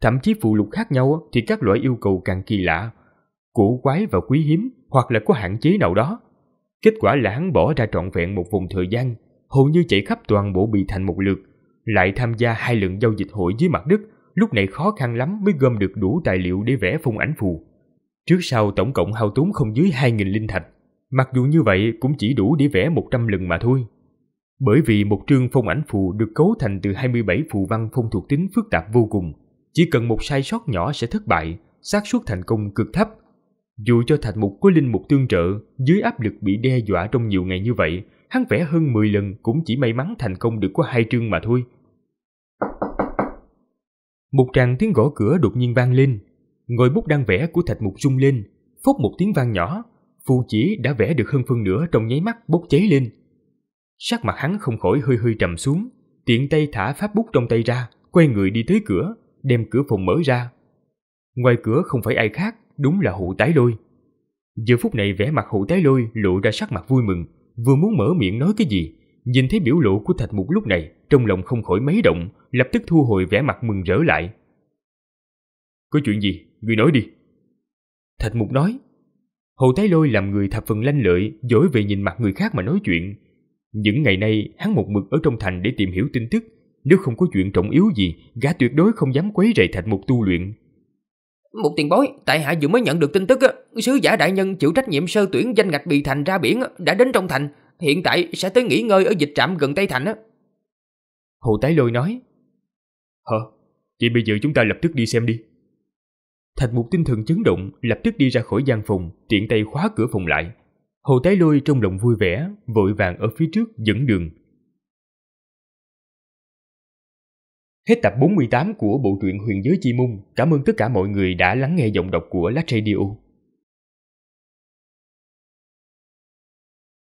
Thậm chí phù lục khác nhau thì các loại yêu cầu càng kỳ lạ, cổ quái và quý hiếm, hoặc là có hạn chế nào đó. Kết quả là hắn bỏ ra trọn vẹn một vùng thời gian, hầu như chạy khắp toàn bộ Bì Thành một lượt, lại tham gia hai lần giao dịch hội dưới mặt đất. Lúc này khó khăn lắm mới gom được đủ tài liệu để vẽ phong ảnh phù. Trước sau tổng cộng hao tốn không dưới hai nghìn linh thạch, mặc dù như vậy cũng chỉ đủ để vẽ một trăm lần mà thôi. Bởi vì một chương phong ảnh phù được cấu thành từ hai mươi bảy phù văn phong thuộc tính phức tạp vô cùng, chỉ cần một sai sót nhỏ sẽ thất bại, xác suất thành công cực thấp. Dù cho Thạch Mục có linh mục tương trợ, dưới áp lực bị đe dọa trong nhiều ngày như vậy, hắn vẽ hơn mười lần cũng chỉ may mắn thành công được có hai chương mà thôi. Một tràng tiếng gõ cửa đột nhiên vang lên, ngòi bút đang vẽ của Thạch Mục rung lên, phốc một tiếng vang nhỏ, phù chỉ đã vẽ được hơn phân nửa trong nháy mắt bốc cháy lên. Sắc mặt hắn không khỏi hơi hơi trầm xuống, tiện tay thả pháp bút trong tay ra, quay người đi tới cửa, đem cửa phòng mở ra. Ngoài cửa không phải ai khác, đúng là Hồ Tái Lôi. Giờ phút này vẻ mặt Hồ Tái Lôi lộ ra sắc mặt vui mừng, vừa muốn mở miệng nói cái gì, nhìn thấy biểu lộ của Thạch Mục lúc này, trong lòng không khỏi mấy động, lập tức thu hồi vẻ mặt mừng rỡ lại. Có chuyện gì, ngươi nói đi. Thạch Mục nói. Hồ Tái Lôi làm người thập phần lanh lợi, dỗi về nhìn mặt người khác mà nói chuyện. Những ngày nay, hắn một mực ở trong thành để tìm hiểu tin tức, nếu không có chuyện trọng yếu gì, gã tuyệt đối không dám quấy rầy Thạch Mục tu luyện. Một tiền bối, tại hạ vừa mới nhận được tin tức, sứ giả đại nhân chịu trách nhiệm sơ tuyển danh ngạch Bì Thành ra biển đã đến trong thành, hiện tại sẽ tới nghỉ ngơi ở dịch trạm gần Tây Thành. Hồ Tái Lôi nói. Hả? Vậy bây giờ chúng ta lập tức đi xem đi. Thạch Mục tinh thần chấn động, lập tức đi ra khỏi gian phòng, tiện tay khóa cửa phòng lại. Hồ Tái Lôi trong lòng vui vẻ, vội vàng ở phía trước dẫn đường. Hết tập bốn mươi tám của bộ truyện Huyền Giới Chi Môn. Cảm ơn tất cả mọi người đã lắng nghe giọng đọc của Lát Radio.